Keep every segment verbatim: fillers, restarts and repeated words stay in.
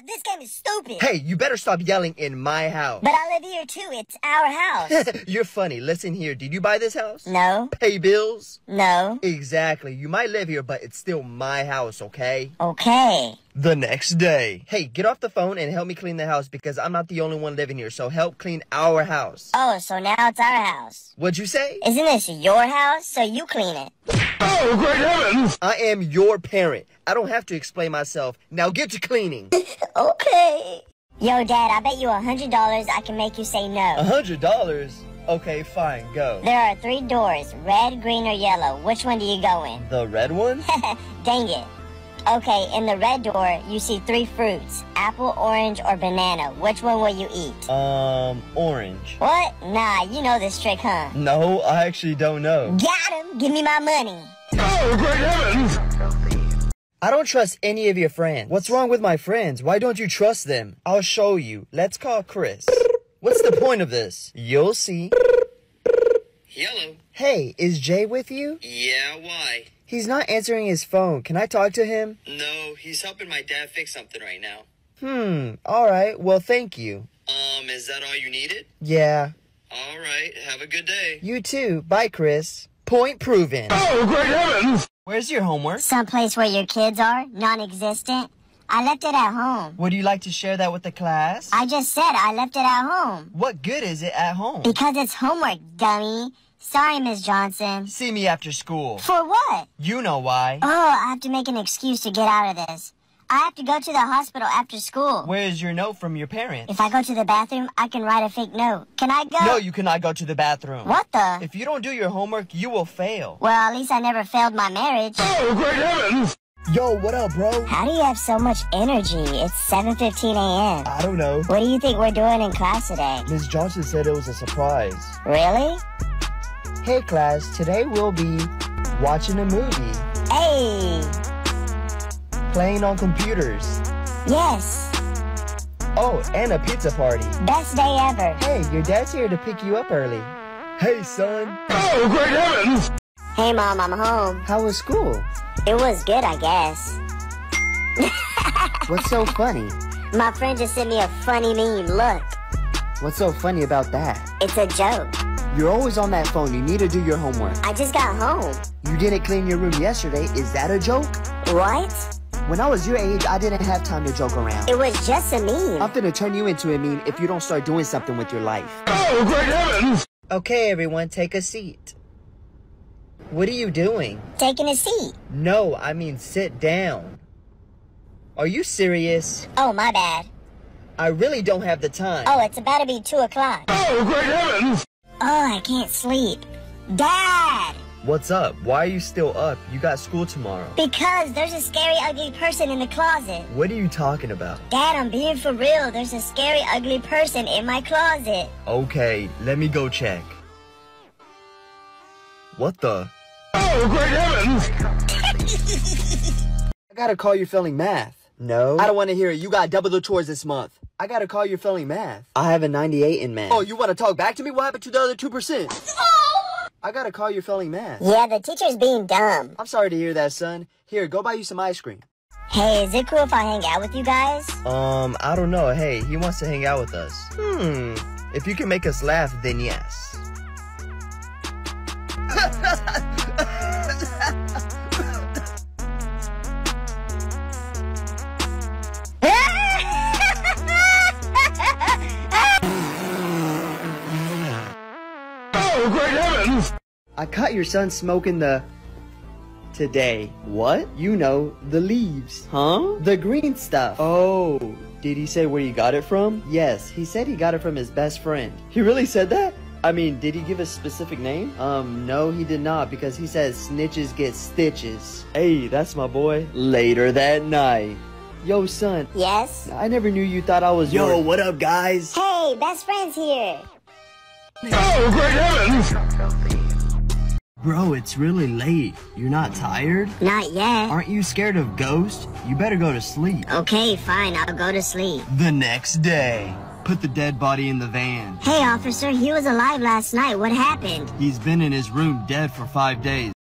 God, this game is stupid. Hey, you better stop yelling in my house. But I live here too. It's our house. You're funny. Listen here. Did you buy this house? No. Pay bills? No. Exactly. You might live here, but it's still my house, okay? Okay. The next day. Hey, get off the phone and help me clean the house because I'm not the only one living here, so help clean our house. Oh, so now it's our house. What'd you say? Isn't this your house? So you clean it. Oh, great heavens! I am your parent. I don't have to explain myself. Now get to cleaning. Okay. Yo, Dad, I bet you a hundred dollars I can make you say no. a hundred dollars? Okay, fine, go. There are three doors, red, green, or yellow. Which one do you go in? The red one? Dang it. Okay, in the red door, you see three fruits. Apple, orange, or banana. Which one will you eat? Um, orange. What? Nah, you know this trick, huh? No, I actually don't know. Got him! Give me my money. Oh, great heavens! I don't trust any of your friends. What's wrong with my friends? Why don't you trust them? I'll show you. Let's call Chris. What's the point of this? You'll see. Hello. Hey, is Jay with you? Yeah, why? He's not answering his phone. Can I talk to him? No, he's helping my dad fix something right now. Hmm, alright. Well, thank you. Um, is that all you needed? Yeah. Alright, have a good day. You too. Bye, Chris. Point proven. Oh, great heavens! Where's your homework? Someplace where your kids are, non-existent. I left it at home. Would you like to share that with the class? I just said I left it at home. What good is it at home? Because it's homework, dummy. Sorry, Miss Johnson. See me after school. For what? You know why. Oh, I have to make an excuse to get out of this. I have to go to the hospital after school. Where's your note from your parents? If I go to the bathroom, I can write a fake note. Can I go? No, you cannot go to the bathroom. What the? If you don't do your homework, you will fail. Well, at least I never failed my marriage. Oh, great heavens! Yo, what up, bro? How do you have so much energy? It's seven fifteen a m I don't know. What do you think we're doing in class today? Miss Johnson said it was a surprise. Really? Hey class, today we'll be watching a movie. Hey! Playing on computers. Yes. Oh, and a pizza party. Best day ever. Hey, your dad's here to pick you up early. Hey, son. Oh, great heavens! Hey, Mom, I'm home. How was school? It was good, I guess. What's so funny? My friend just sent me a funny meme, look. What's so funny about that? It's a joke. You're always on that phone. You need to do your homework. I just got home. You didn't clean your room yesterday. Is that a joke? What? When I was your age, I didn't have time to joke around. It was just a meme. I'm gonna turn you into a meme if you don't start doing something with your life. Oh, great heavens! Okay, everyone, take a seat. What are you doing? Taking a seat. No, I mean sit down. Are you serious? Oh, my bad. I really don't have the time. Oh, it's about to be two o'clock. Oh, great heavens! Oh, I can't sleep. Dad! What's up? Why are you still up? You got school tomorrow. Because there's a scary, ugly person in the closet. What are you talking about? Dad, I'm being for real. There's a scary, ugly person in my closet. Okay, let me go check. What the? Oh, great heavens! I gotta call you failing math. No. I don't want to hear it. You got double the chores this month. I gotta call your failing math. I have a ninety-eight in math. Oh, you wanna talk back to me? What happened to the other two percent? Oh! I gotta call your failing math. Yeah, the teacher's being dumb. I'm sorry to hear that, son. Here, go buy you some ice cream. Hey, is it cool if I hang out with you guys? Um, I don't know. Hey, he wants to hang out with us. Hmm. If you can make us laugh, then yes. I caught your son smoking the... today. What? You know, the leaves. Huh? The green stuff. Oh, did he say where he got it from? Yes, he said he got it from his best friend. He really said that? I mean, did he give a specific name? Um, no, he did not because he says snitches get stitches. Hey, that's my boy. Later that night. Yo, son. Yes? I never knew you thought I was Yo, your... what up, guys? Hey, best friend's here. Oh, great heavens! Bro, it's really late. You're not tired? Not yet. Aren't you scared of ghosts? You better go to sleep. Okay, fine. I'll go to sleep. The next day. Put the dead body in the van. Hey, officer. He was alive last night. What happened? He's been in his room dead for five days.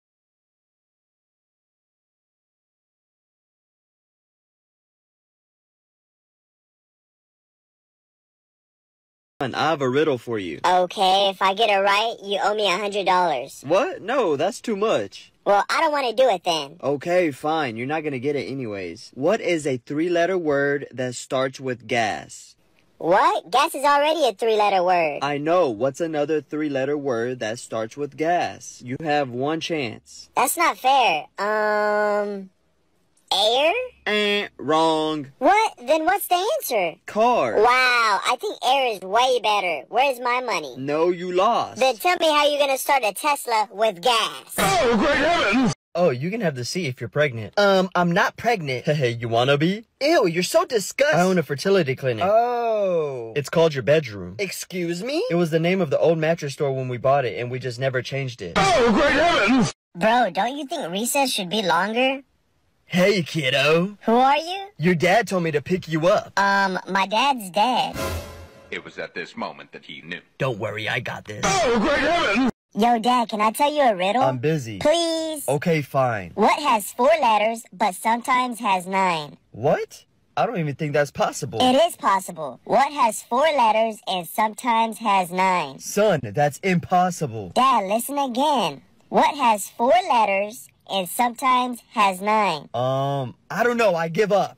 And I have a riddle for you. Okay, if I get it right, you owe me a hundred dollars. What? No, that's too much. Well, I don't want to do it then. Okay, fine. You're not going to get it anyways. What is a three-letter word that starts with gas? What? Gas is already a three-letter word. I know. What's another three-letter word that starts with gas? You have one chance. That's not fair. Um... Air? Eh, wrong. What? Then what's the answer? Car. Wow, I think air is way better. Where's my money? No, you lost. Then tell me how you're going to start a Tesla with gas. Oh, great heavens! Oh, you can have the C if you're pregnant. Um, I'm not pregnant. Hey, you wanna be? Ew, you're so disgusting. I own a fertility clinic. Oh. It's called your bedroom. Excuse me? It was the name of the old mattress store when we bought it, and we just never changed it. Oh, great heavens! Bro, don't you think recess should be longer? Hey, kiddo. Who are you? Your dad told me to pick you up. Um, my dad's dad. It was at this moment that he knew. Don't worry, I got this. Oh, great heavens! Yo, Dad, can I tell you a riddle? I'm busy. Please? Okay, fine. What has four letters, but sometimes has nine? What? I don't even think that's possible. It is possible. What has four letters and sometimes has nine? Son, that's impossible. Dad, listen again. What has four letters... and sometimes has nine? Um, I don't know. I give up.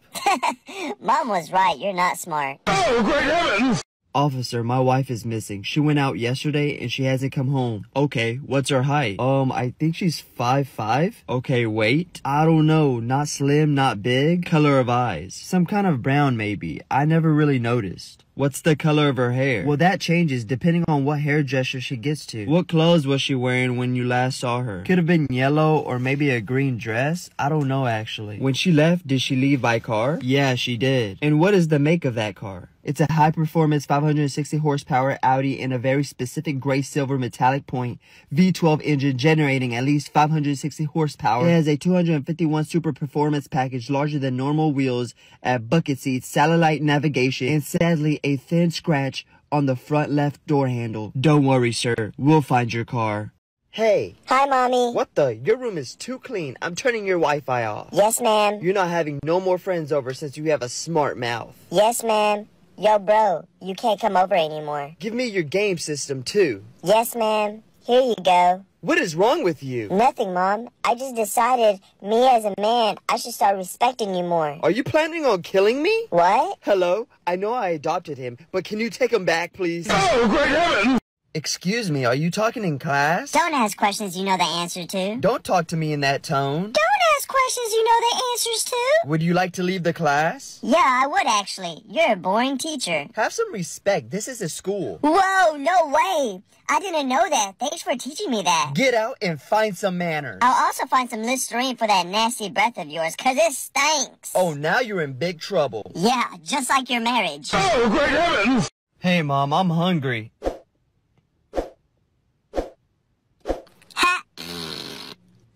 Mom was right. You're not smart. Oh, great heavens! Officer, my wife is missing. She went out yesterday and she hasn't come home. Okay, what's her height? Um, I think she's five five. Okay, wait. I don't know. Not slim, not big. Color of eyes. Some kind of brown, maybe. I never really noticed. What's the color of her hair? Well, that changes depending on what hairdresser she gets to. What clothes was she wearing when you last saw her? Could have been yellow or maybe a green dress. I don't know, actually. When she left, did she leave by car? Yeah, she did. And what is the make of that car? It's a high-performance five hundred sixty horsepower Audi in a very specific gray-silver metallic point V twelve engine generating at least five hundred sixty horsepower. It has a two hundred fifty-one super performance package larger than normal wheels at bucket seats, satellite navigation, and sadly, a thin scratch on the front left door handle. Don't worry, sir. We'll find your car. Hey. Hi, Mommy. What the? Your room is too clean. I'm turning your Wi-Fi off. Yes, ma'am. You're not having no more friends over since you have a smart mouth. Yes, ma'am. Yo, bro, you can't come over anymore. Give me your game system, too. Yes, ma'am. Here you go. What is wrong with you? Nothing, Mom. I just decided, me as a man, I should start respecting you more. Are you planning on killing me? What? Hello? I know I adopted him, but can you take him back, please? Oh, great heavens! Excuse me, are you talking in class? Don't ask questions you know the answer to. Don't talk to me in that tone. Don't ask questions you know the answers to. Would you like to leave the class? Yeah, I would actually. You're a boring teacher. Have some respect. This is a school. Whoa, no way. I didn't know that. Thanks for teaching me that. Get out and find some manners. I'll also find some Listerine for that nasty breath of yours, because it stinks. Oh, now you're in big trouble. Yeah, just like your marriage. Oh, great heavens! Hey, Mom, I'm hungry.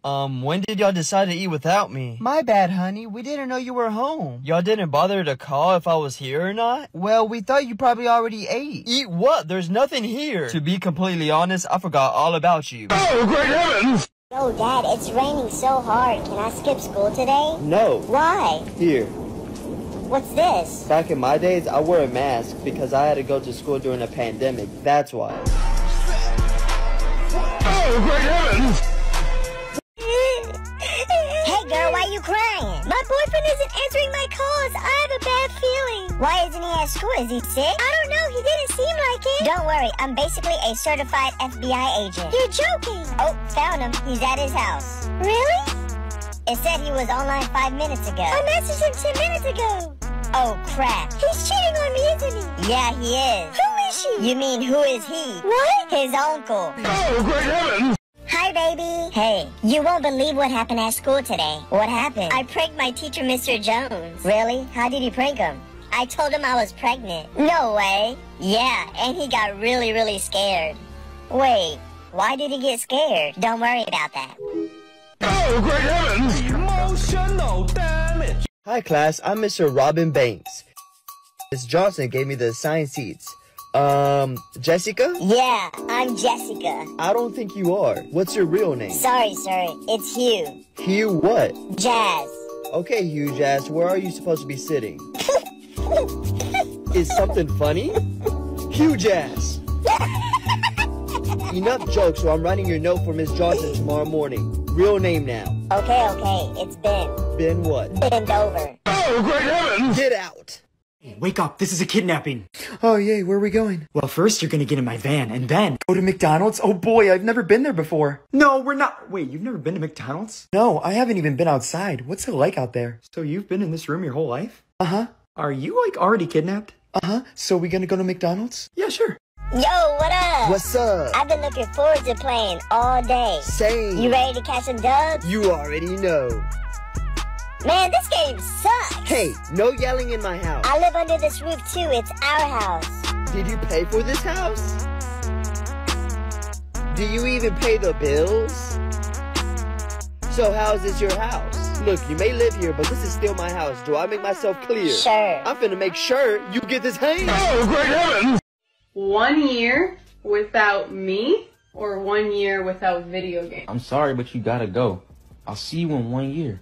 Um, when did y'all decide to eat without me? My bad, honey. We didn't know you were home. Y'all didn't bother to call if I was here or not? Well, we thought you probably already ate. Eat what? There's nothing here. To be completely honest, I forgot all about you. Oh, great heavens! Yo, Dad, it's raining so hard. Can I skip school today? No. Why? Here. What's this? Back in my days, I wore a mask because I had to go to school during a pandemic. That's why. Oh, great heavens! Girl, why are you crying? My boyfriend isn't answering my calls. I have a bad feeling. Why isn't he at school? Is he sick? I don't know. He didn't seem like it. Don't worry. I'm basically a certified F B I agent. You're joking. Oh, found him. He's at his house. Really? It said he was online five minutes ago. I messaged him ten minutes ago. Oh, crap. He's cheating on me, isn't he? Yeah, he is. Who is she? You mean, who is he? What? His uncle. Oh, great heavens! Hi, baby. Hey, you won't believe what happened at school today. What happened? I pranked my teacher, Mister Jones. Really? How did you prank him? I told him I was pregnant. No way. Yeah, and he got really, really scared. Wait, why did he get scared? Don't worry about that. Oh, great heavens! Emotional damage. Hi, class. I'm Mister Robin Banks. Miss Johnson gave me the assigned seats. Um, Jessica? Yeah, I'm Jessica. I don't think you are. What's your real name? Sorry, sir. It's Hugh. Hugh what? Jazz. Okay, Hugh Jazz, where are you supposed to be sitting? Is something funny? Huge ass. Enough jokes, or I'm writing your note for Miss Johnson tomorrow morning. Real name now. Okay, okay, it's Ben. Ben what? Bend over. Oh, great heavens! Get out! Hey, wake up, this is a kidnapping. Oh, yay, where are we going? Well, first you're gonna get in my van, and then... Go to McDonald's? Oh boy, I've never been there before. No, we're not... Wait, you've never been to McDonald's? No, I haven't even been outside. What's it like out there? So you've been in this room your whole life? Uh-huh. Are you, like, already kidnapped? Uh-huh, so we gonna go to McDonald's? Yeah, sure. Yo, what up? What's up? I've been looking forward to playing all day. Same. You ready to catch some dubs? You already know. Man, this game sucks. Hey, no yelling in my house. I live under this roof too. It's our house. Did you pay for this house? Do you even pay the bills? So how's this your house? Look, you may live here, but this is still my house. Do I make myself clear? Sure. I'm finna make sure you get this hang. Oh, great heavens! One year without me or one year without video games? I'm sorry, but you gotta go. I'll see you in one year.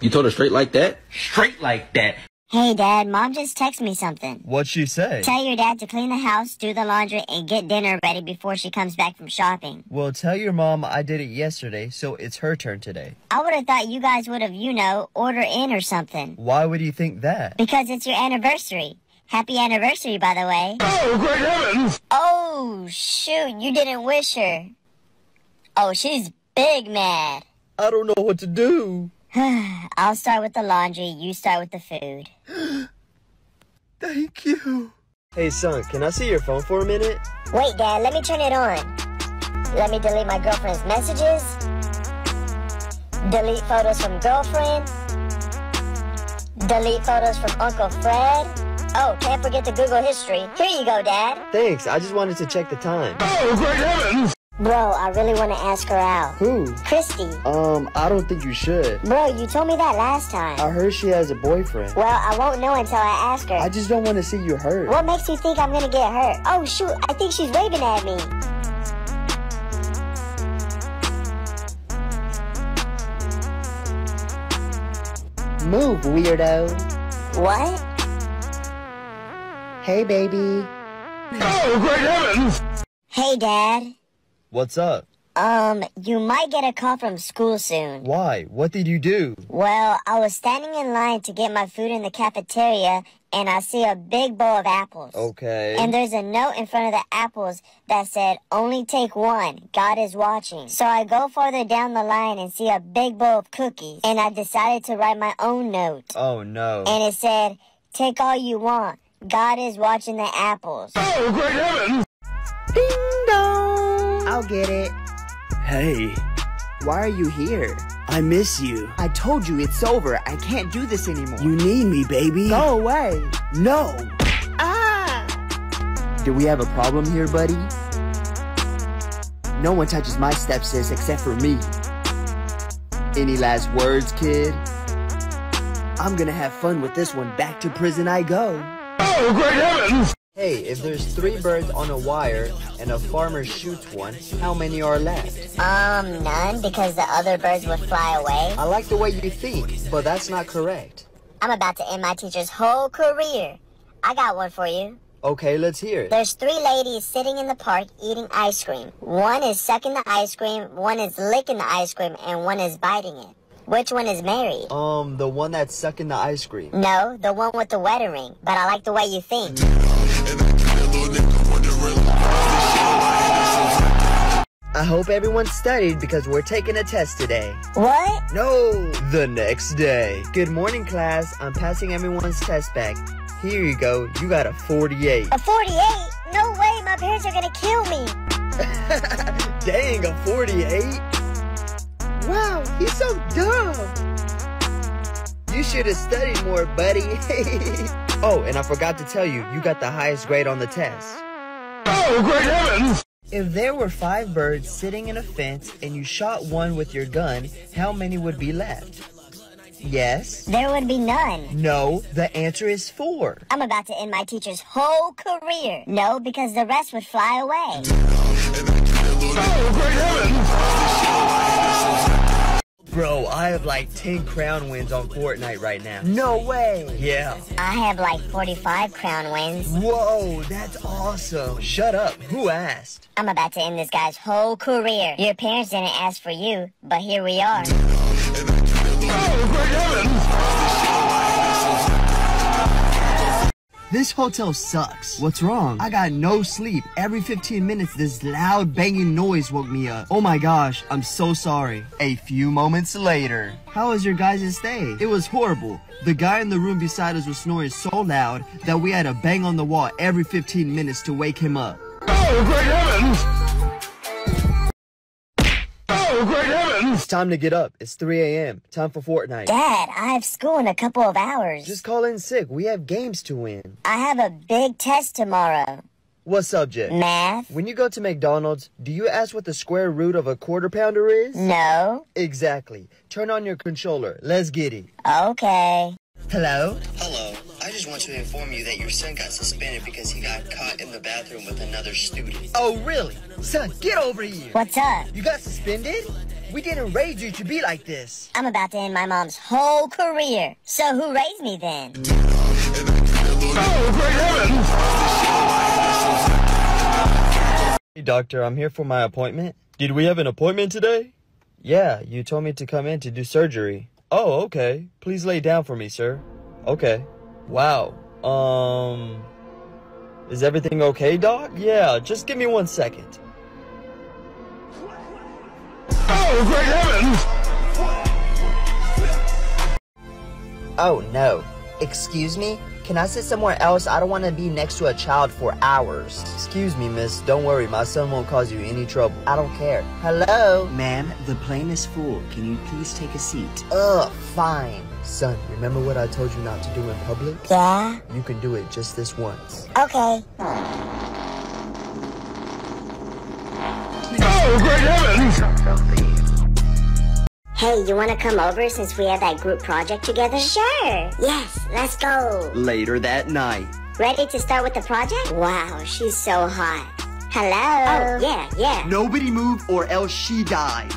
You told her straight like that? Straight like that. Hey, Dad, Mom just texted me something. What'd she say? Tell your dad to clean the house, do the laundry, and get dinner ready before she comes back from shopping. Well, tell your mom I did it yesterday, so it's her turn today. I would have thought you guys would have, you know, order in or something. Why would you think that? Because it's your anniversary. Happy anniversary, by the way. Oh, great heavens! Oh, shoot, you didn't wish her. Oh, she's big mad. I don't know what to do. I'll start with the laundry, you start with the food. Thank you. Hey, son, can I see your phone for a minute? Wait, Dad, let me turn it on. Let me delete my girlfriend's messages. Delete photos from girlfriend. Delete photos from Uncle Fred. Oh, can't forget to Google history. Here you go, Dad. Thanks, I just wanted to check the time. Oh, great heavens! Bro, I really want to ask her out. Who? Christy. Um, I don't think you should. Bro, you told me that last time. I heard she has a boyfriend. Well, I won't know until I ask her. I just don't want to see you hurt. What makes you think I'm going to get hurt? Oh, shoot, I think she's waving at me. Move, weirdo. What? Hey, baby. Oh, great heavens! Hey, Dad. What's up? Um, you might get a call from school soon. Why? What did you do? Well, I was standing in line to get my food in the cafeteria, and I see a big bowl of apples. Okay. And there's a note in front of the apples that said, only take one. God is watching. So I go farther down the line and see a big bowl of cookies, and I decided to write my own note. Oh, no. And it said, take all you want. God is watching the apples. Oh, great heavens! Ding dong! I'll get it. Hey. Why are you here? I miss you. I told you it's over. I can't do this anymore. You need me, baby. Go away. No. Ah! Do we have a problem here, buddy? No one touches my stepsis except for me. Any last words, kid? I'm gonna have fun with this one. Back to prison I go. Oh, great heavens! Hey, if there's three birds on a wire and a farmer shoots one, how many are left? Um, none, because the other birds would fly away. I like the way you think, but that's not correct. I'm about to end my teacher's whole career. I got one for you. Okay, let's hear it. There's three ladies sitting in the park eating ice cream. One is sucking the ice cream, one is licking the ice cream, and one is biting it. Which one is married? Um, the one that's sucking the ice cream. No, the one with the wedding ring. But I like the way you think. I hope everyone studied because we're taking a test today. What? No, the next day. Good morning, class. I'm passing everyone's test back. Here you go. You got a forty-eight. A forty-eight? No way. My parents are gonna kill me. Dang, a forty-eight? Wow, he's so dumb. You should have studied more, buddy. Oh, and I forgot to tell you, you got the highest grade on the test. Oh, great heavens! If there were five birds sitting in a fence and you shot one with your gun, how many would be left? Yes? There would be none. No, the answer is four. I'm about to end my teacher's whole career. No, because the rest would fly away. Oh, great heavens! Bro, I have like ten crown wins on Fortnite right now. No way! Yeah. I have like forty-five crown wins. Whoa, that's awesome. Shut up. Who asked? I'm about to end this guy's whole career. Your parents didn't ask for you, but here we are. Oh, great heavens! This hotel sucks. What's wrong? I got no sleep. Every fifteen minutes, this loud banging noise woke me up. Oh my gosh, I'm so sorry. A few moments later. How was your guys' stay? It was horrible. The guy in the room beside us was snoring so loud that we had to bang on the wall every fifteen minutes to wake him up. Oh, great heavens! Oh, great heavens! It's time to get up. It's three A M Time for Fortnite. Dad, I have school in a couple of hours. Just call in sick. We have games to win. I have a big test tomorrow. What subject? Math. When you go to McDonald's, do you ask what the square root of a quarter pounder is? No. Exactly. Turn on your controller. Let's get it. Okay. Hello? Hello. I just want to inform you that your son got suspended because he got caught in the bathroom with another student. Oh, really? Son, get over here. What's up? You got suspended? We didn't raise you to be like this. I'm about to end my mom's whole career. So who raised me then? Oh, hey, doctor, I'm here for my appointment. Did we have an appointment today? Yeah, you told me to come in to do surgery. Oh, okay. Please lay down for me, sir. Okay. Wow. Um... Is everything okay, doc? Yeah, just give me one second. Oh, great heavens! Oh, no. Excuse me? Can I sit somewhere else? I don't want to be next to a child for hours. Excuse me, miss. Don't worry. My son won't cause you any trouble. I don't care. Hello? Ma'am, the plane is full. Can you please take a seat? Ugh, fine. Son, remember what I told you not to do in public? Yeah? You can do it just this once. Okay. Oh, great heavens! Hey, you want to come over since we had that group project together? Sure! Yes, let's go! Later that night. Ready to start with the project? Wow, she's so hot. Hello? Oh, yeah, yeah. Nobody move or else she dies.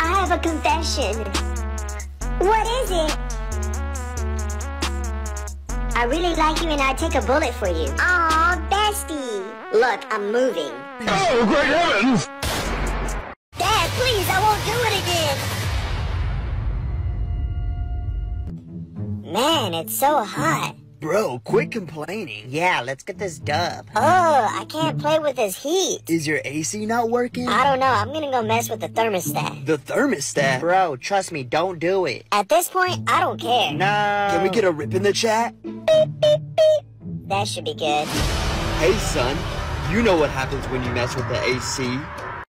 I have a confession. What is it? I really like you and I'd take a bullet for you. Aw, bestie! Look, I'm moving. Oh, great heavens! Dad, please, I won't do it again! Man, it's so hot. Bro, quit complaining. Yeah, let's get this dub. Oh, I can't play with this heat. Is your A C not working? I don't know. I'm gonna go mess with the thermostat. The thermostat? Bro, trust me, don't do it. At this point, I don't care. No. Can we get a rip in the chat? Beep, beep, beep. That should be good. Hey, son. You know what happens when you mess with the A C.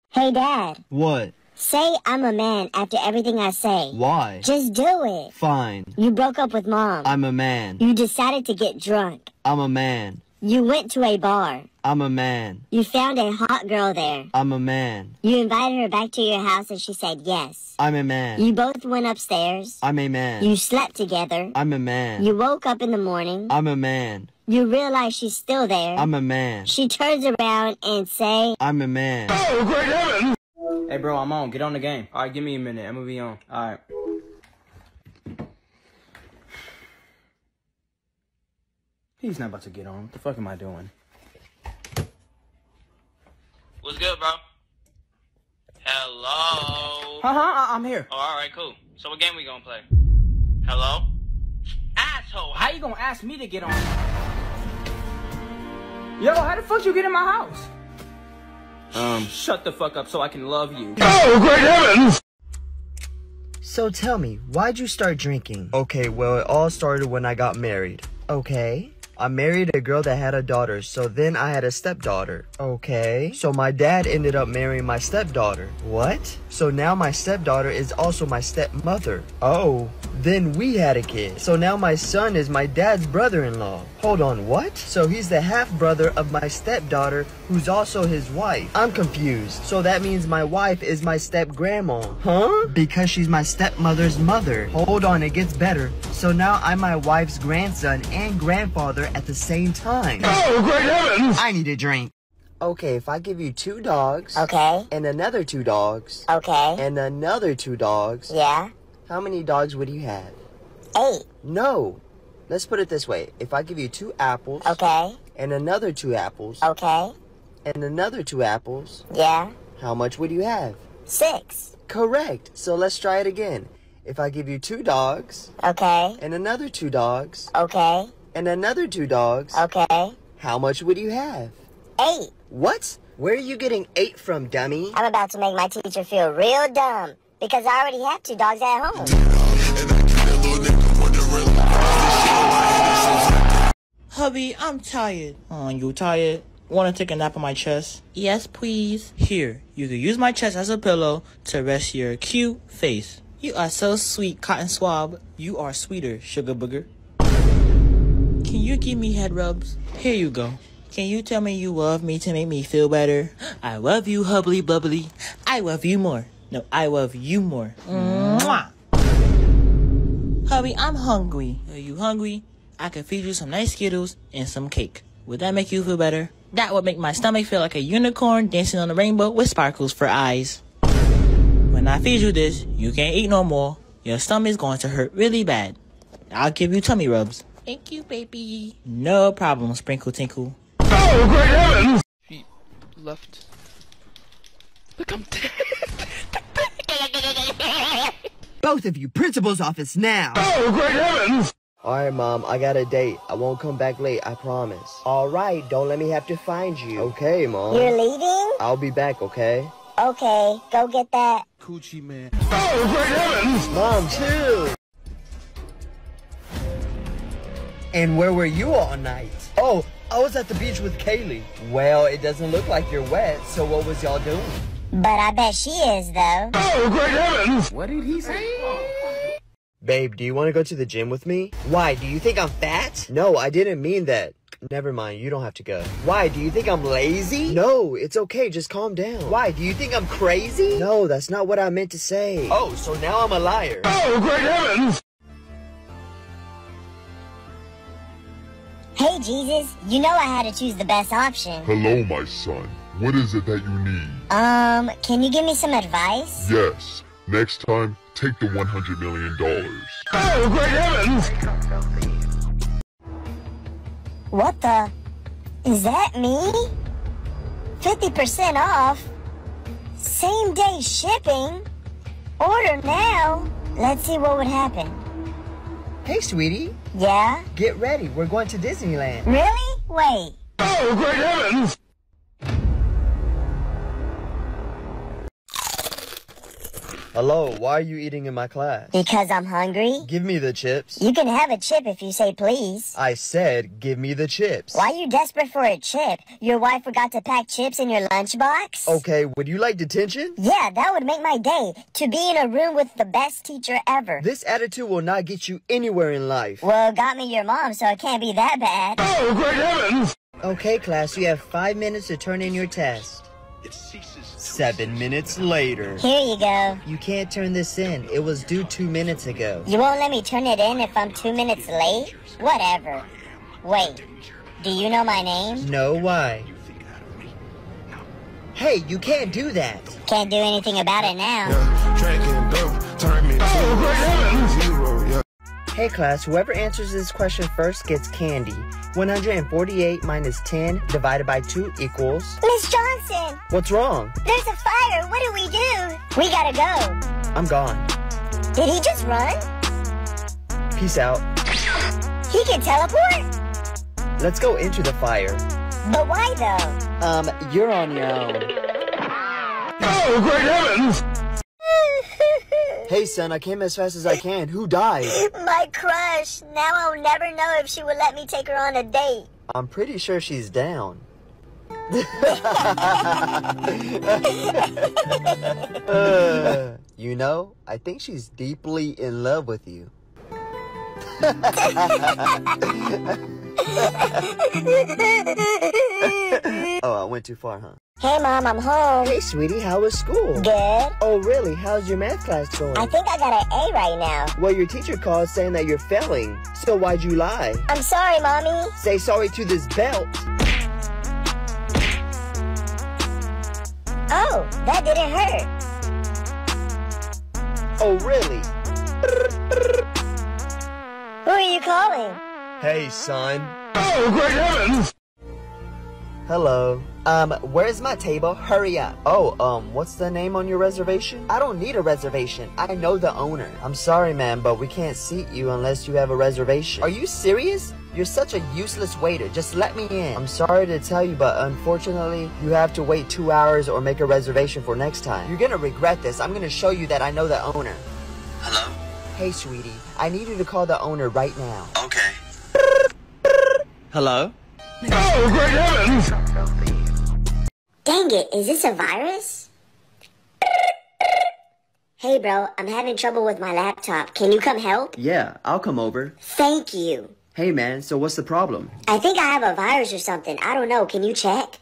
Hey, Dad. What? Say I'm a man after everything I say. Why? Just do it. Fine. You broke up with Mom. I'm a man. You decided to get drunk. I'm a man. You went to a bar. I'm a man. You found a hot girl there. I'm a man. You invited her back to your house and she said yes. I'm a man. You both went upstairs. I'm a man. You slept together. I'm a man. You woke up in the morning. I'm a man. You realize she's still there. I'm a man. She turns around and say, I'm a man. Oh, great heaven! Hey, bro, I'm on. Get on the game. All right, give me a minute. I'm gonna be on. All right. He's not about to get on. What the fuck am I doing? What's good, bro? Hello? Uh-huh, I'm here. Oh, all right, cool. So what game we gonna play? Hello? Asshole, how you gonna ask me to get on? Yo, how the fuck you get in my house? Um, shut the fuck up so I can love you. Oh, great heavens! So tell me, why'd you start drinking? Okay, well, it all started when I got married. Okay. I married a girl that had a daughter, so then I had a stepdaughter. Okay. So my dad ended up marrying my stepdaughter. What? So now my stepdaughter is also my stepmother. Oh. Then we had a kid. So now my son is my dad's brother-in-law. Hold on, what? So he's the half-brother of my stepdaughter, who's also his wife. I'm confused. So that means my wife is my step-grandma. Huh? Because she's my stepmother's mother. Hold on, it gets better. So now I'm my wife's grandson and grandfather at the same time. Oh, great heavens! I need a drink. Okay, if I give you two dogs. Okay. And another two dogs. Okay. And another two dogs. Yeah. How many dogs would you have? Eight. No. Let's put it this way. If I give you two apples. Okay. And another two apples. Okay. And another two apples. Yeah. How much would you have? Six. Correct. So let's try it again. If I give you two dogs. Okay. And another two dogs. Okay. And another two dogs. Okay. How much would you have? Eight. What? Where are you getting eight from, dummy? I'm about to make my teacher feel real dumb because I already have two dogs at home. Hubby, I'm tired. Oh, you tired? Want to take a nap on my chest? Yes, please. Here, you can use my chest as a pillow to rest your cute face. You are so sweet, Cotton Swab. You are sweeter, Sugar Booger. Can you give me head rubs? Here you go. Can you tell me you love me to make me feel better? I love you, hubbly bubbly. I love you more. No, I love you more. Mwah! Hubby, I'm hungry. Are you hungry? I can feed you some nice Skittles and some cake. Would that make you feel better? That would make my stomach feel like a unicorn dancing on a rainbow with sparkles for eyes. When I feed you this, you can't eat no more. Your stomach's going to hurt really bad. I'll give you tummy rubs. Thank you, baby. No problem, Sprinkle Tinkle. Oh, great heavens! Feet left. Look, I'm dead. Both of you, principal's office now. Oh, great heavens! Alright, Mom, I got a date. I won't come back late, I promise. Alright, don't let me have to find you. Okay, Mom. You're leaving? I'll be back, okay? Okay, go get that coochie, man. Oh, great heavens! Mom, chill. And where were you all night? Oh, I was at the beach with Kaylee. Well, it doesn't look like you're wet, so what was y'all doing? But I bet she is, though. Oh, great heavens! What did he say? Babe, do you want to go to the gym with me? Why, do you think I'm fat? No, I didn't mean that. Never mind, you don't have to go. Why, do you think I'm lazy? No, it's okay, just calm down. Why, do you think I'm crazy? No, that's not what I meant to say. Oh, so now I'm a liar. Oh, great heavens! Hey, Jesus, you know I had to choose the best option. Hello, my son. What is it that you need? Um, can you give me some advice? Yes. Next time, take the one hundred million dollars. Oh, great heavens! What the? Is that me? fifty percent off? Same day shipping? Order now? Let's see what would happen. Hey, sweetie. Yeah? Get ready. We're going to Disneyland. Really? Wait. Oh, great heavens! Hello, why are you eating in my class? Because I'm hungry. Give me the chips. You can have a chip if you say please. I said, give me the chips. Why are you desperate for a chip? Your wife forgot to pack chips in your lunchbox? Okay, would you like detention? Yeah, that would make my day. To be in a room with the best teacher ever. This attitude will not get you anywhere in life. Well, it got me your mom, so it can't be that bad. Oh, great heavens! Okay, class, you have five minutes to turn in your test. It ceases. Seven minutes later. Here you go. You can't turn this in. It was due two minutes ago. You won't let me turn it in if I'm two minutes late? Whatever. Wait, do you know my name? No, why? Hey, you can't do that. Can't do anything about it now. Hey class, whoever answers this question first gets candy. one hundred forty-eight minus ten divided by two equals... Miss Johnson! What's wrong? There's a fire! What do we do? We gotta go. I'm gone. Did he just run? Peace out. He can teleport? Let's go into the fire. But why though? Um, you're on your own. Oh, great heavens! Hey, son, I came as fast as I can. Who died? My crush. Now I'll never know if she would let me take her on a date. I'm pretty sure she's down. uh, you know, I think she's deeply in love with you. Oh, I went too far, huh? Hey, Mom, I'm home. Hey, sweetie, how was school? Good. Oh, really? How's your math class going? I think I got an A right now. Well, your teacher called saying that you're failing. So why'd you lie? I'm sorry, Mommy. Say sorry to this belt. Oh, that didn't hurt. Oh, really? Who are you calling? Hey, son. Oh, great heavens! Hello. Um, where's my table? Hurry up. Oh, um, what's the name on your reservation? I don't need a reservation. I know the owner. I'm sorry, ma'am, but we can't seat you unless you have a reservation. Are you serious? You're such a useless waiter. Just let me in. I'm sorry to tell you, but unfortunately, you have to wait two hours or make a reservation for next time. You're gonna regret this. I'm gonna show you that I know the owner. Hello? Hey, sweetie. I need you to call the owner right now. Okay. Hello? Oh, great heavens! Dang it, is this a virus? Hey bro, I'm having trouble with my laptop. Can you come help? Yeah, I'll come over. Thank you. Hey man, so what's the problem? I think I have a virus or something. I don't know. Can you check?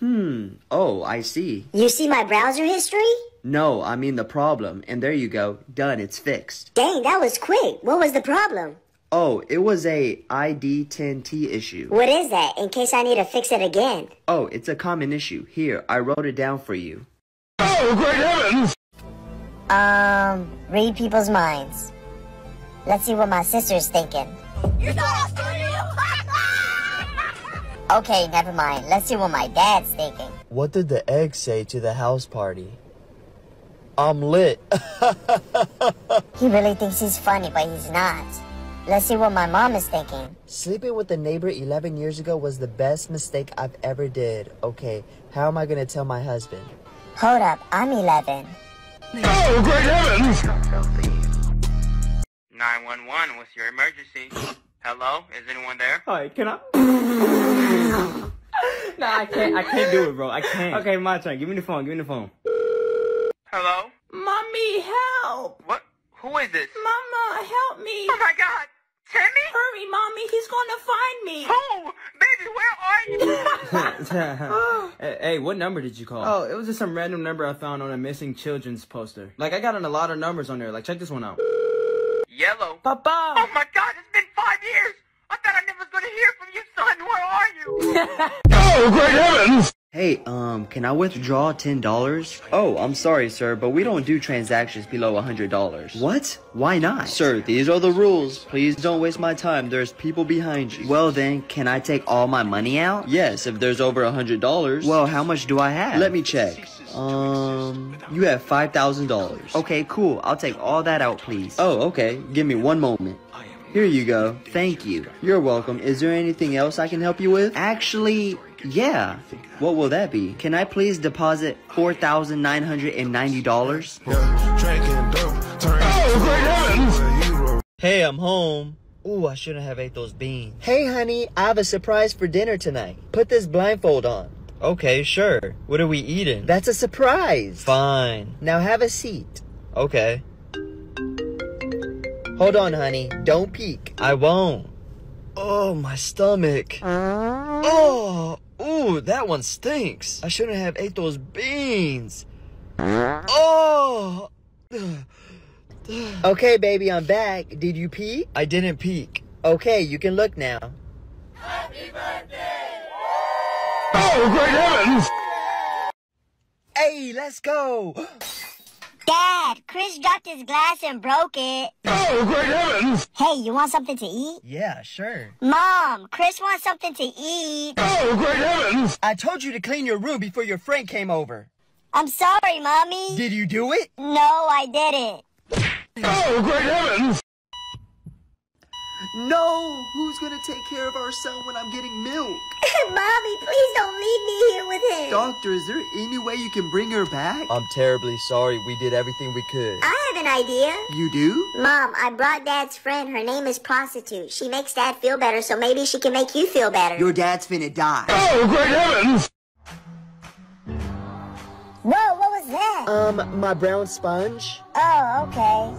Hmm. Oh, I see. You see my browser history? No, I mean the problem. And there you go. Done. It's fixed. Dang, that was quick. What was the problem? Oh, it was a I D ten T issue. What is that, in case I need to fix it again? Oh, it's a common issue. Here, I wrote it down for you. Oh, great heavens! Um, read people's minds. Let's see what my sister's thinking. You thought I stole you? Okay, never mind. Let's see what my dad's thinking. What did the egg say to the house party? I'm lit. He really thinks he's funny, but he's not. Let's see what my mom is thinking. Sleeping with a neighbor eleven years ago was the best mistake I've ever did. Okay, how am I gonna tell my husband? Hold up, I'm eleven. Oh, great heavens! nine one one, what's your emergency? Hello, is anyone there? Hi, can I? No, I can't, I can't do it, bro, I can't. Okay, my turn, give me the phone, give me the phone. Hello? Mommy, help! What? Who is this? Mama, help me! Oh my god! Timmy? Hurry, Mommy, he's gonna find me! Who? Baby, where are you? Hey, hey, what number did you call? Oh, it was just some random number I found on a missing children's poster. Like, I got on a lot of numbers on there. Like, check this one out. Yellow. Papa! Oh my god, it's been five years! I thought I never was gonna hear from you, son! Where are you? Oh, great heavens! Hey, um, can I withdraw ten dollars? Oh, I'm sorry, sir, but we don't do transactions below one hundred dollars. What? Why not? Sir, these are the rules. Please don't waste my time. There's people behind you. Well then, can I take all my money out? Yes, if there's over one hundred dollars. Well, how much do I have? Let me check. Um, you have five thousand dollars. Okay, cool. I'll take all that out, please. Oh, okay. Give me one moment. Here you go. Thank you. You're welcome. Is there anything else I can help you with? Actually... yeah. What will that be? Can I please deposit four thousand nine hundred ninety dollars? Oh, hey, I'm home. Ooh, I shouldn't have ate those beans. Hey, honey, I have a surprise for dinner tonight. Put this blindfold on. Okay, sure. What are we eating? That's a surprise. Fine. Now have a seat. Okay. Hold on, honey. Don't peek. I won't. Oh, my stomach. Oh. Ooh, that one stinks. I shouldn't have ate those beans. Oh! Okay, baby, I'm back. Did you peek? I didn't peek. Okay, you can look now. Happy birthday! Oh, great heavens! Hey, let's go! Dad, Chris dropped his glass and broke it. Oh, great heavens! Hey, you want something to eat? Yeah, sure. Mom, Chris wants something to eat. Oh, great heavens! I told you to clean your room before your friend came over. I'm sorry, Mommy. Did you do it? No, I didn't. Oh, great heavens! No! Who's gonna take care of our son when I'm getting milk? Mommy, please don't leave me here with him. Doctor, is there any way you can bring her back? I'm terribly sorry. We did everything we could. I have an idea. You do? Mom, I brought Dad's friend. Her name is Prostitute. She makes Dad feel better, so maybe she can make you feel better. Your dad's finna die. Oh, great heavens! Whoa, what was that? Um, my brown sponge. Oh, okay.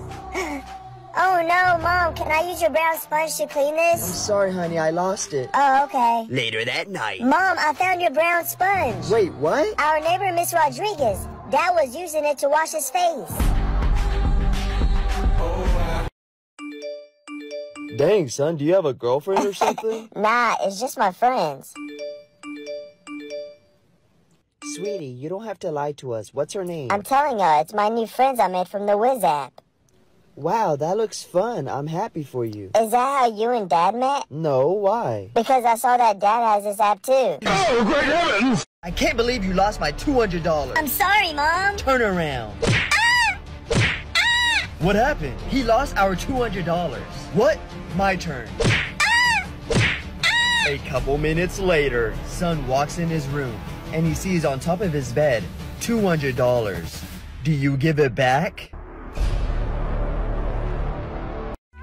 Oh no, Mom, can I use your brown sponge to clean this? I'm sorry, honey, I lost it. Oh, okay. Later that night. Mom, I found your brown sponge. Wait, what? Our neighbor, Miss Rodriguez. Dad was using it to wash his face. Dang, son, do you have a girlfriend or something? Nah, it's just my friends. Sweetie, you don't have to lie to us. What's her name? I'm telling her. It's my new friends I made from the Wiz app. Wow, that looks fun. I'm happy for you. Is that how you and Dad met? No, why? Because I saw that Dad has this app too. Oh, great heavens! I can't believe you lost my two hundred dollars. I'm sorry, Mom. Turn around. Ah! Ah! What happened? He lost our two hundred dollars. What? My turn. Ah! Ah! A couple minutes later, son walks in his room, and he sees on top of his bed two hundred dollars. Do you give it back?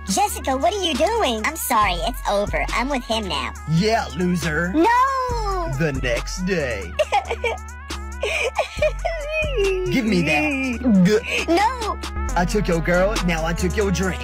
Jessica, what are you doing? I'm sorry, it's over. I'm with him now. Yeah, loser. No! The next day. Give me that. No! I took your girl, now I took your drink.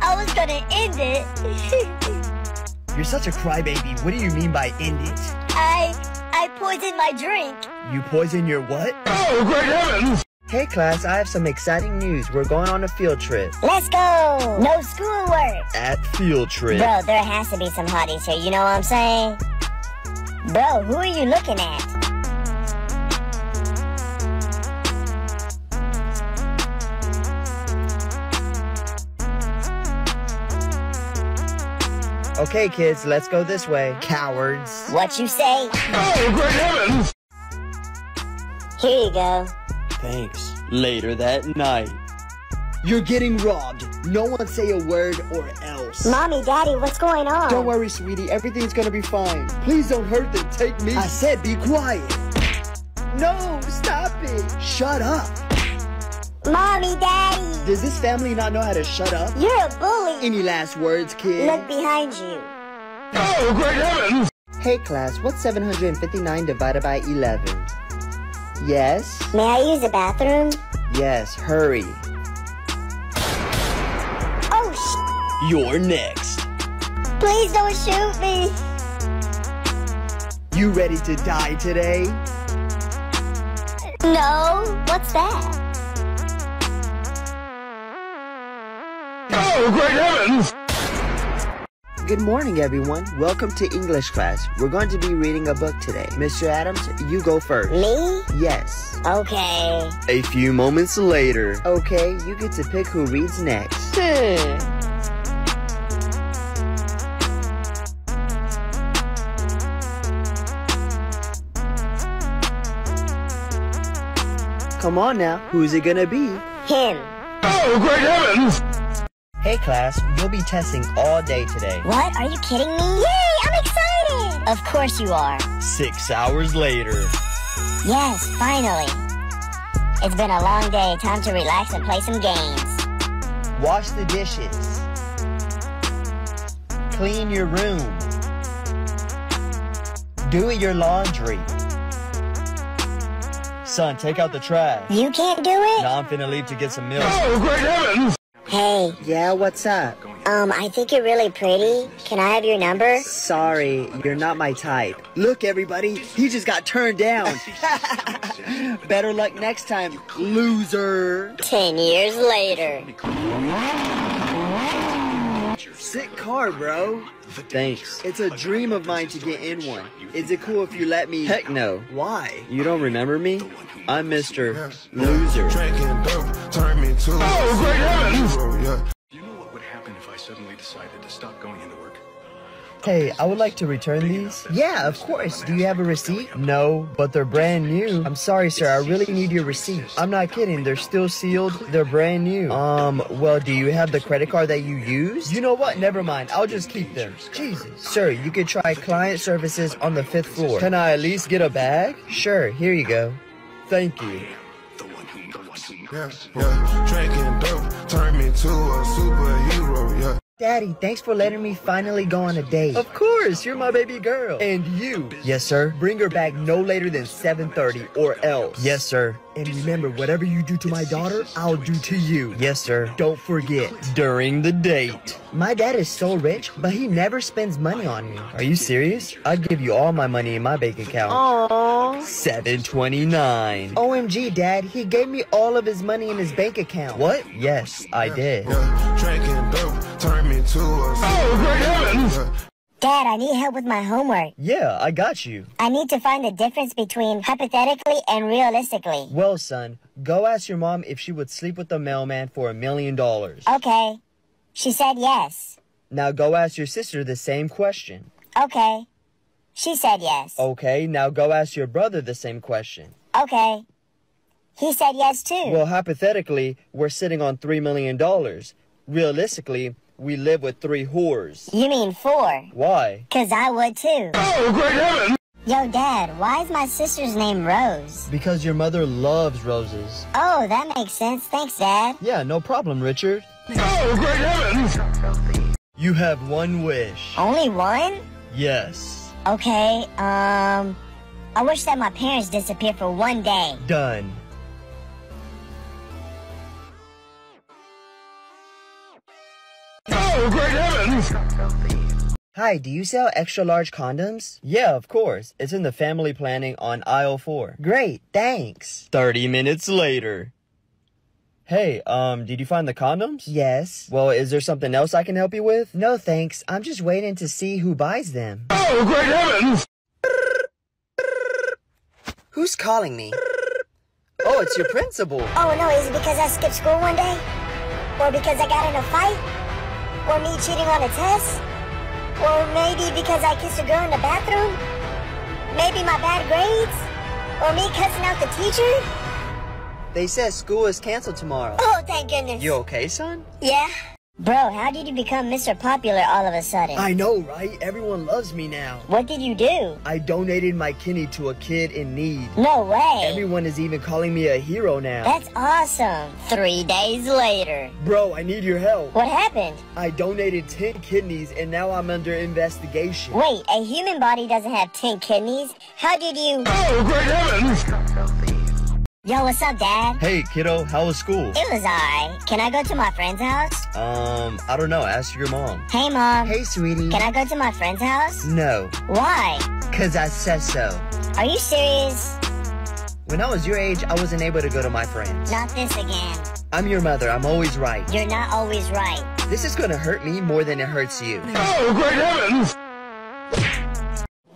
I was gonna end it. You're such a crybaby. What do you mean by end it? I... I poisoned my drink. You poisoned your what? Oh, great heavens! Hey class, I have some exciting news. We're going on a field trip. Let's go! No schoolwork! At field trip. Bro, there has to be some hotties here, you know what I'm saying? Bro, who are you looking at? Okay kids, let's go this way. Cowards. What you say? Oh, great heavens! Here you go. Thanks. Later that night. You're getting robbed. No one say a word or else. Mommy, Daddy, what's going on? Don't worry, sweetie. Everything's gonna be fine. Please don't hurt them. Take me. I said be quiet. No, stop it. Shut up. Mommy, Daddy. Does this family not know how to shut up? You're a bully. Any last words, kid? Look behind you. Oh, great heavens! Hey, class, what's seven hundred fifty-nine divided by eleven? Yes? May I use the bathroom? Yes, hurry. Oh, sh**. You're next. Please don't shoot me. You ready to die today? No, what's that? Oh, great heavens! Good morning, everyone. Welcome to English class. We're going to be reading a book today. Mister Adams, you go first. Me? Yes. Okay. A few moments later. Okay, you get to pick who reads next. Hmm. Come on now. Who's it gonna be? Him. Oh, great heavens! Hey class, you'll be testing all day today. What? Are you kidding me? Yay! I'm excited! Of course you are. Six hours later. Yes, finally. It's been a long day. Time to relax and play some games. Wash the dishes. Clean your room. Do your laundry. Son, take out the trash. You can't do it? No, I'm finna leave to get some milk. Oh, great heavens! Hey. Yeah, what's up? Um, I think you're really pretty. Can I have your number? Sorry, you're not my type. Look, everybody, he just got turned down. Better luck next time, loser. Ten years later. Sick car, bro. Thanks. It's a dream of mine to get in one. Is it cool if you let me? Heck no. Why? You don't remember me? I'm Mister Loser. Oh, great heavens! Do you know what would happen if I suddenly decided to stop going into work? Hey, I would like to return these. Yeah, of course. Do you have a receipt? No, but they're brand new. I'm sorry, sir. I really need your receipt. I'm not kidding. They're still sealed. They're brand new. Um, well, do you have the credit card that you used? You know what? Never mind. I'll just keep them. Jesus. Sir, you could try client services on the fifth floor. Can I at least get a bag? Sure. Here you go. Thank you. Yeah, yeah. Drinking dope turned me to a superhero, yeah. Daddy, thanks for letting me finally go on a date. Of course, you're my baby girl. And you. Yes, sir. Bring her back no later than seven thirty or else. Yes, sir. And remember, whatever you do to my daughter, I'll do to you. Yes, sir. Don't forget. During the date. My dad is so rich, but he never spends money on me. Are you serious? I'd give you all my money in my bank account. Aww. seven twenty-nine. O M G, Dad, he gave me all of his money in his bank account. What? Yes, I did. Yeah, drinking dope. Turn me to a... Oh, great heavens! Dad, I need help with my homework. Yeah, I got you. I need to find the difference between hypothetically and realistically. Well, son, go ask your mom if she would sleep with the mailman for a million dollars. Okay. She said yes. Now go ask your sister the same question. Okay. She said yes. Okay, now go ask your brother the same question. Okay. He said yes, too. Well, hypothetically, we're sitting on three million dollars. Realistically, we live with three whores. You mean four. Why? Because I would, too. Oh, great heaven! Yo, Dad, why is my sister's name Rose? Because your mother loves roses. Oh, that makes sense. Thanks, Dad. Yeah, no problem, Richard. Oh, great heaven! You have one wish. Only one? Yes. Okay, um... I wish that my parents disappeared for one day. Done. Oh, great heavens! Hi, do you sell extra-large condoms? Yeah, of course. It's in the family planning on aisle four. Great, thanks. thirty minutes later. Hey, um, did you find the condoms? Yes. Well, is there something else I can help you with? No, thanks. I'm just waiting to see who buys them. Oh, great heavens! Who's calling me? Oh, it's your principal. Oh, no, is it because I skipped school one day? Or because I got in a fight? Or me cheating on a test? Or maybe because I kissed a girl in the bathroom? Maybe my bad grades? Or me cussing out the teacher? They said school is canceled tomorrow. Oh, thank goodness. You okay, son? Yeah. Bro, how did you become Mister Popular all of a sudden? I know, right? Everyone loves me now. What did you do? I donated my kidney to a kid in need. No way. Everyone is even calling me a hero now. That's awesome. Three days later. Bro, I need your help. What happened? I donated ten kidneys and now I'm under investigation. Wait, a human body doesn't have ten kidneys? How did you... Oh, great heavens! Yo, what's up, Dad? Hey, kiddo, how was school? It was alright. Can I go to my friend's house? Um, I don't know. Ask your mom. Hey, Mom. Hey, sweetie. Can I go to my friend's house? No. Why? Because I said so. Are you serious? When I was your age, I wasn't able to go to my friends. Not this again. I'm your mother. I'm always right. You're not always right. This is going to hurt me more than it hurts you. Oh, great heavens!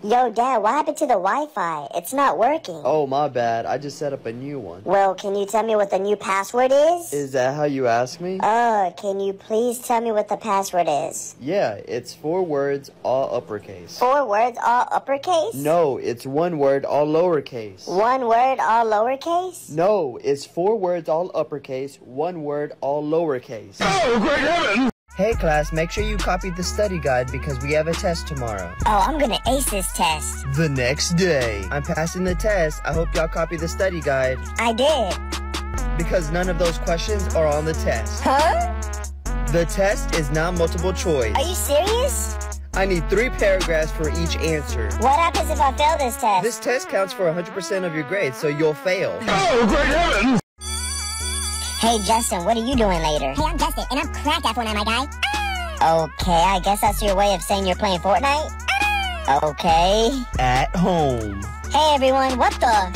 Yo, Dad, what happened to the Wi-Fi? It's not working. Oh, my bad. I just set up a new one. Well, can you tell me what the new password is? Is that how you ask me? Oh, can you please tell me what the password is? Yeah, it's four words, all uppercase. Four words, all uppercase? No, it's one word, all lowercase. One word, all lowercase? No, it's four words, all uppercase, one word, all lowercase. Oh, great heavens! Hey, class, make sure you copied the study guide because we have a test tomorrow. Oh, I'm gonna ace this test. The next day. I'm passing the test. I hope y'all copy the study guide. I did. Because none of those questions are on the test. Huh? The test is not multiple choice. Are you serious? I need three paragraphs for each answer. What happens if I fail this test? This test counts for one hundred percent of your grade, so you'll fail. Oh, great heavens! Hey, Justin, what are you doing later? Hey, I'm Justin, and I'm cracked at Fortnite, my guy. Okay, I guess that's your way of saying you're playing Fortnite? Okay. At home. Hey, everyone, what the...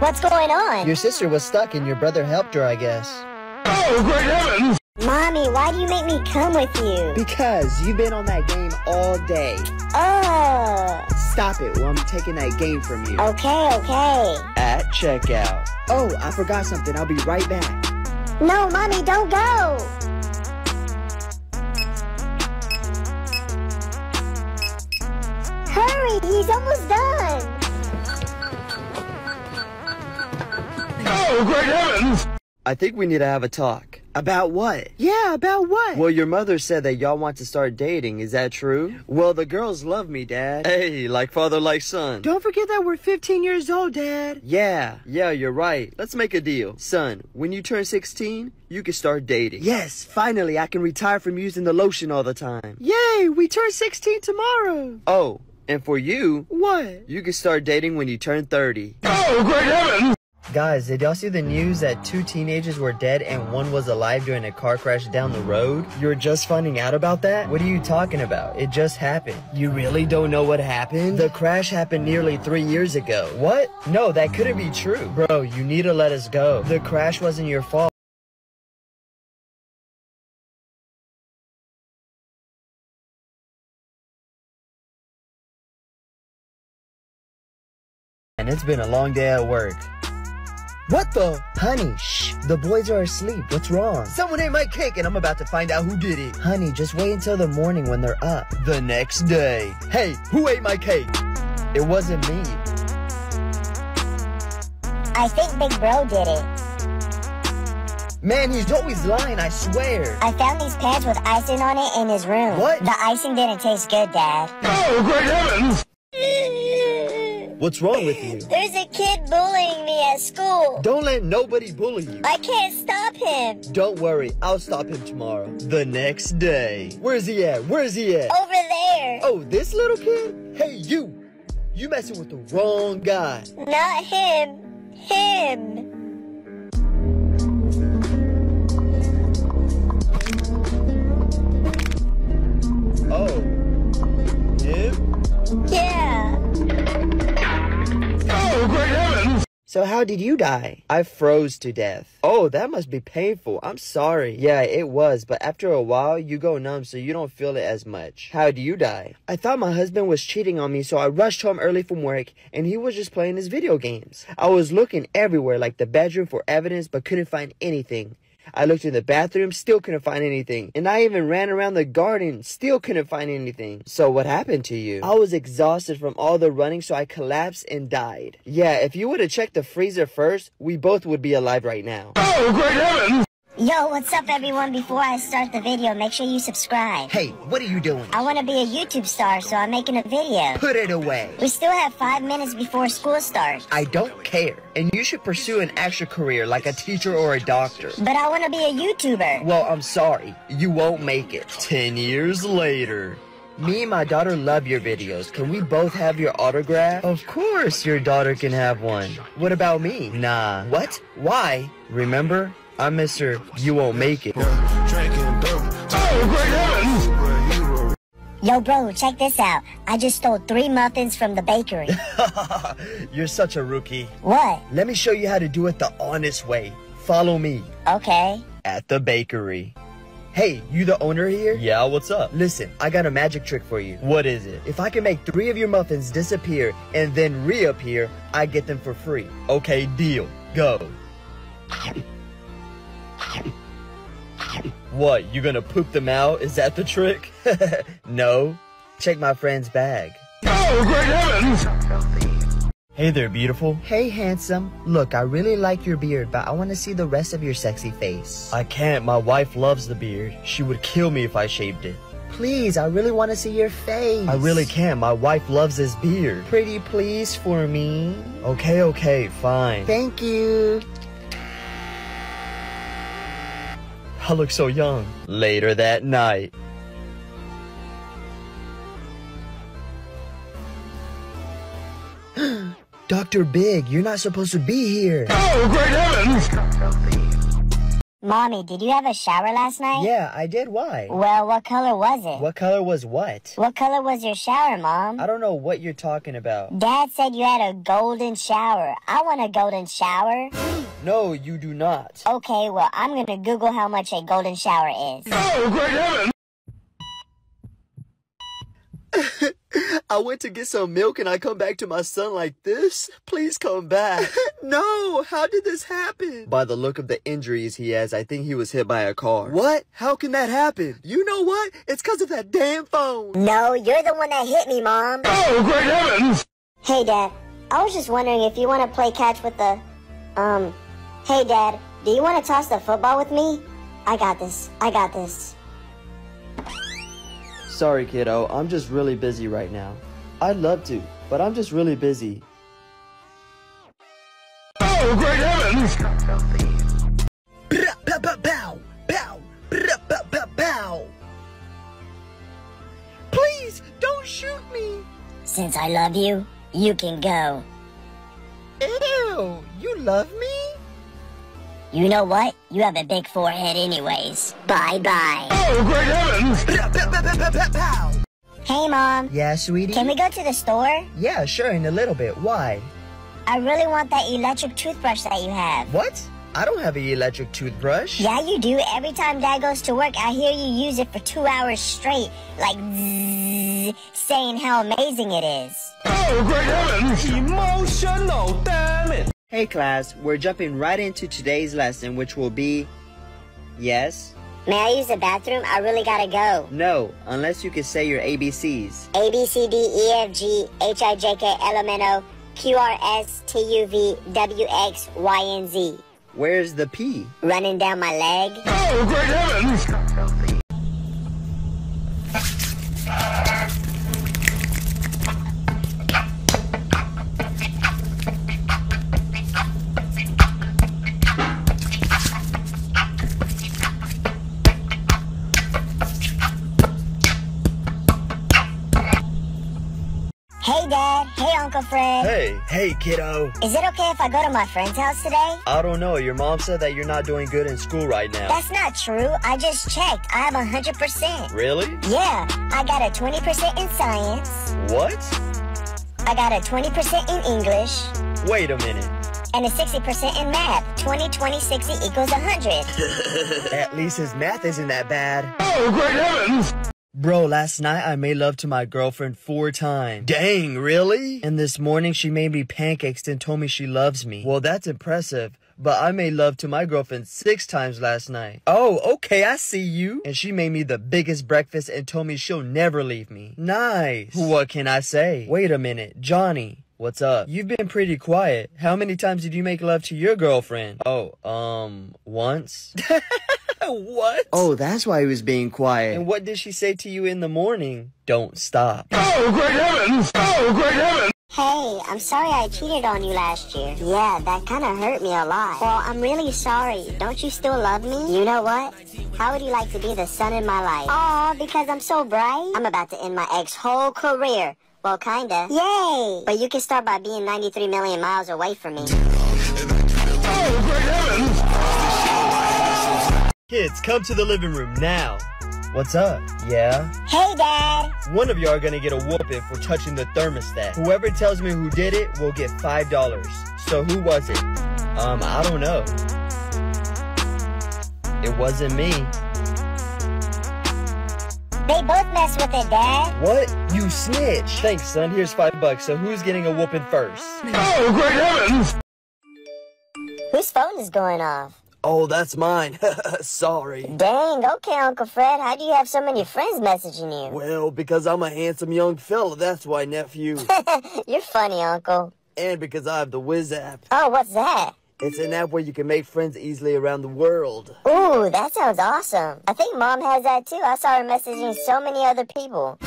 What's going on? Your sister was stuck, and your brother helped her, I guess. Oh, great heavens! Mommy, why do you make me come with you? Because you've been on that game all day. Oh. Stop it, or I'm taking that game from you. Okay, okay. At checkout. Oh, I forgot something. I'll be right back. No, Mommy, don't go. Hurry, he's almost done. Oh, great heavens! I think we need to have a talk. About what? Yeah, about what? Well, your mother said that y'all want to start dating. Is that true? Well, the girls love me, Dad. Hey, like father, like son. Don't forget that we're fifteen years old, Dad. Yeah, yeah, you're right. Let's make a deal. Son, when you turn sixteen, you can start dating. Yes, finally, I can retire from using the lotion all the time. Yay, we turn sixteen tomorrow. Oh, and for you... What? You can start dating when you turn thirty. Oh, great heavens! Guys, did y'all see the news that two teenagers were dead and one was alive during a car crash down the road? You're just finding out about that? What are you talking about? It just happened. You really don't know what happened? The crash happened nearly three years ago. What? No, that couldn't be true. Bro, you need to let us go. The crash wasn't your fault. And it's been a long day at work. What the? Honey, shh. The boys are asleep. What's wrong? Someone ate my cake and I'm about to find out who did it. Honey, just wait until the morning when they're up. The next day. Hey, who ate my cake? It wasn't me. I think Big Bro did it. Man, he's always lying, I swear. I found these pads with icing on it in his room. What? The icing didn't taste good, Dad. Oh, great heavens! What's wrong with you? There's a kid bullying me at school. Don't let nobody bully you. I can't stop him. Don't worry, I'll stop him tomorrow. The next day. Where's he at? Where's he at? Over there. Oh, this little kid? Hey, you. You messing with the wrong guy. Not him. Him. So how did you die? I froze to death. Oh, that must be painful. I'm sorry. Yeah, it was, but after a while, you go numb, so you don't feel it as much. How do you die? I thought my husband was cheating on me, so I rushed home early from work, and he was just playing his video games. I was looking everywhere, like the bedroom, for evidence, but couldn't find anything. I looked in the bathroom, still couldn't find anything. And I even ran around the garden, still couldn't find anything. So what happened to you? I was exhausted from all the running, so I collapsed and died. Yeah, if you would have checked the freezer first, we both would be alive right now. Oh, great heavens! Yo, what's up, everyone? Before I start the video, make sure you subscribe. Hey, what are you doing? I want to be a YouTube star, so I'm making a video. Put it away. We still have five minutes before school starts. I don't care. And you should pursue an actual career, like a teacher or a doctor. But I want to be a YouTuber. Well, I'm sorry. You won't make it. Ten years later. Me and my daughter love your videos. Can we both have your autograph? Of course your daughter can have one. What about me? Nah. What? Why? Remember? I'm Mister You Won't Make It. Oh, great. Yo, bro, check this out. I just stole three muffins from the bakery. You're such a rookie. What? Let me show you how to do it the honest way. Follow me. Okay. At the bakery. Hey, you the owner here? Yeah, what's up? Listen, I got a magic trick for you. What is it? If I can make three of your muffins disappear and then reappear, I get them for free. Okay, deal. Go. What, you gonna poop them out? Is that the trick? No. Check my friend's bag. Oh, great heavens! Hey there, beautiful. Hey, handsome. Look, I really like your beard, but I want to see the rest of your sexy face. I can't. My wife loves the beard. She would kill me if I shaved it. Please, I really want to see your face. I really can't. My wife loves this beard. Pretty please for me. Okay, okay, fine. Thank you. I look so young. Later that night. Doctor Big, you're not supposed to be here. Oh, great heavens! Mommy, did you have a shower last night? Yeah, I did. Why? Well, what color was it? What color was what? What color was your shower, Mom? I don't know what you're talking about. Dad said you had a golden shower. I want a golden shower. No, you do not. Okay, well, I'm gonna Google how much a golden shower is. Oh, great heavens! I went to get some milk and I come back to my son like this? Please come back. No, how did this happen? By the look of the injuries he has, I think he was hit by a car. What? How can that happen? You know what? It's because of that damn phone. No, you're the one that hit me, Mom. Oh, great heavens! Hey, Dad. I was just wondering if you want to play catch with the... Um... Hey, Dad, do you want to toss the football with me? I got this. I got this. Sorry, kiddo. I'm just really busy right now. I'd love to, but I'm just really busy. Oh, great heavens! Bow, bow, bow, bow. Please, don't shoot me. Since I love you, you can go. Ew. Wow, you love me? You know what? You have a big forehead anyways. Bye-bye. Oh, great heavens! Hey, Mom. Yeah, sweetie? Can we go to the store? Yeah, sure, in a little bit. Why? I really want that electric toothbrush that you have. What? I don't have an electric toothbrush. Yeah, you do. Every time Dad goes to work, I hear you use it for two hours straight, like zzz, saying how amazing it is. Oh, great heavens! Emotional, damn it! Hey, class, we're jumping right into today's lesson, which will be... Yes? May I use the bathroom? I really gotta go. No, unless you can say your A B Cs. A, B, C, D, E, F, G, H, I, J, K, L, M, N, O, Q, R, S, T, U, V, W, X, Y, and Z. Where's the P? Running down my leg. Oh, great heavens! Hey, Dad. Hey, Uncle Fred. Hey. Hey, kiddo. Is it okay if I go to my friend's house today? I don't know. Your mom said that you're not doing good in school right now. That's not true. I just checked. I have one hundred percent. Really? Yeah. I got a twenty percent in science. What? I got a twenty percent in English. Wait a minute. And a sixty percent in math. twenty, twenty, sixty equals one hundred. At least his math isn't that bad. Oh, great heavens! Bro, last night I made love to my girlfriend four times. Dang, really? And this morning she made me pancakes and told me she loves me. Well, that's impressive, but I made love to my girlfriend six times last night. Oh, okay, I see you. And she made me the biggest breakfast and told me she'll never leave me. Nice. What can I say? Wait a minute, Johnny. What's up? You've been pretty quiet. How many times did you make love to your girlfriend? Oh, um, once? What? Oh, that's why he was being quiet. And what did she say to you in the morning? Don't stop. Oh, great heavens! Oh, great heavens! Hey, I'm sorry I cheated on you last year. Yeah, that kinda hurt me a lot. Well, I'm really sorry. Don't you still love me? You know what? How would you like to be the sun in my life? Aw, because I'm so bright? I'm about to end my ex whole career. Well, kinda. Yay! But you can start by being ninety-three million miles away from me. Oh, great heavens! Kids, come to the living room now. What's up? Yeah? Hey, Dad! One of you are gonna get a whooping for touching the thermostat. Whoever tells me who did it will get five dollars. So who was it? Um, I don't know. It wasn't me. They both messed with it, Dad. What? You snitch. Thanks, son. Here's five bucks. So who's getting a whooping first? Oh, great heavens! Whose phone is going off? Oh, that's mine. Sorry. Dang, okay, Uncle Fred. How do you have so many friends messaging you? Well, because I'm a handsome young fella. That's why, nephew. You're funny, Uncle. And because I have the Wiz app. Oh, what's that? It's an app where you can make friends easily around the world. Ooh, that sounds awesome. I think Mom has that too. I saw her messaging so many other people.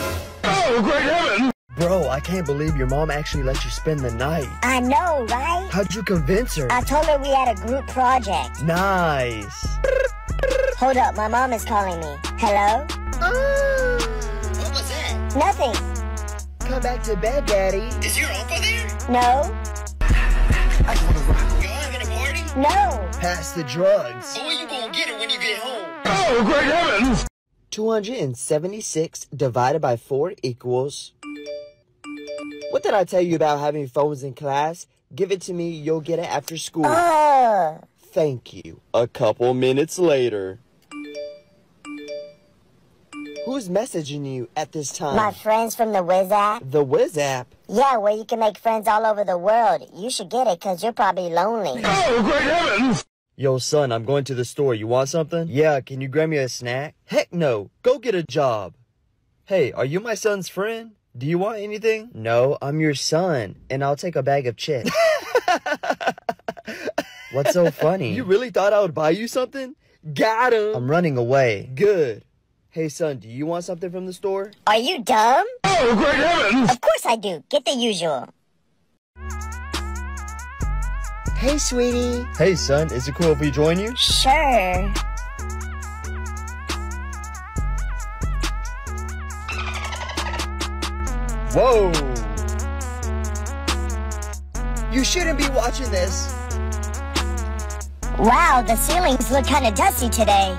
Oh, great heaven! Bro, I can't believe your mom actually let you spend the night. I know, right? How'd you convince her? I told her we had a group project. Nice. Hold up, my mom is calling me. Hello? Uh, what was that? Nothing. Come back to bed, Daddy. Is your uncle there? No. I just wanna rock. No! Pass the drugs. Or you gonna get it when you get home. Oh, great heavens! two hundred seventy-six divided by four equals... What did I tell you about having phones in class? Give it to me, you'll get it after school. Uh. Thank you. A couple minutes later. Who's messaging you at this time? My friends from the Wiz app. The Wiz app? Yeah, where you can make friends all over the world. You should get it, because you're probably lonely. Oh, great heavens! Yo, son, I'm going to the store. You want something? Yeah, can you grab me a snack? Heck no. Go get a job. Hey, are you my son's friend? Do you want anything? No, I'm your son, and I'll take a bag of chips. What's so funny? You really thought I would buy you something? Got him! I'm running away. Good. Hey, son, do you want something from the store? Are you dumb? Oh, great heavens! Of course I do. Get the usual. Hey, sweetie. Hey, son, is it cool if we join you? Sure. Whoa! You shouldn't be watching this. Wow, the ceilings look kind of dusty today.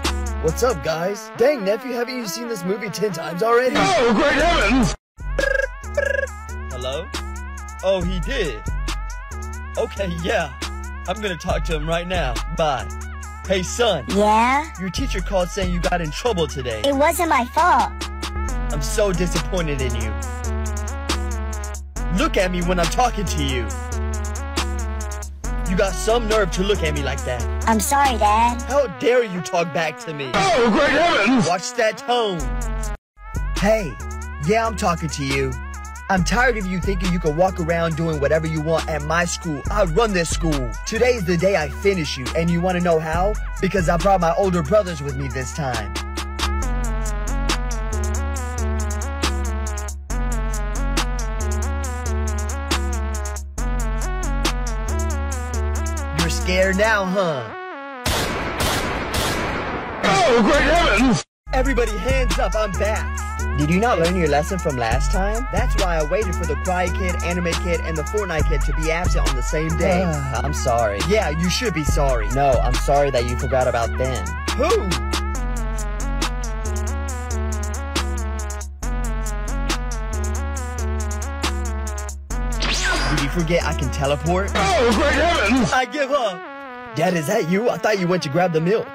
What's up, guys? Dang, nephew, haven't you seen this movie ten times already? Oh, great heavens! Hello? Oh, he did. Okay, yeah. I'm gonna talk to him right now. Bye. Hey, son. Yeah? Your teacher called saying you got in trouble today. It wasn't my fault. I'm so disappointed in you. Look at me when I'm talking to you. You got some nerve to look at me like that. I'm sorry, Dad. How dare you talk back to me? Oh, great heavens! Watch that tone. Hey, yeah, I'm talking to you. I'm tired of you thinking you can walk around doing whatever you want at my school. I run this school. Today's the day I finish you, and you want to know how? Because I brought my older brothers with me this time. Scared now, huh? Oh, great heavens! Everybody hands up, I'm back. Did you not learn your lesson from last time? That's why I waited for the Quiet Kid, Anime Kid, and the Fortnite Kid to be absent on the same day. Uh, I'm sorry. Yeah, you should be sorry. No, I'm sorry that you forgot about them. Who? Did you forget I can teleport? Oh, great heavens! I give up! Dad, is that you? I thought you went to grab the milk.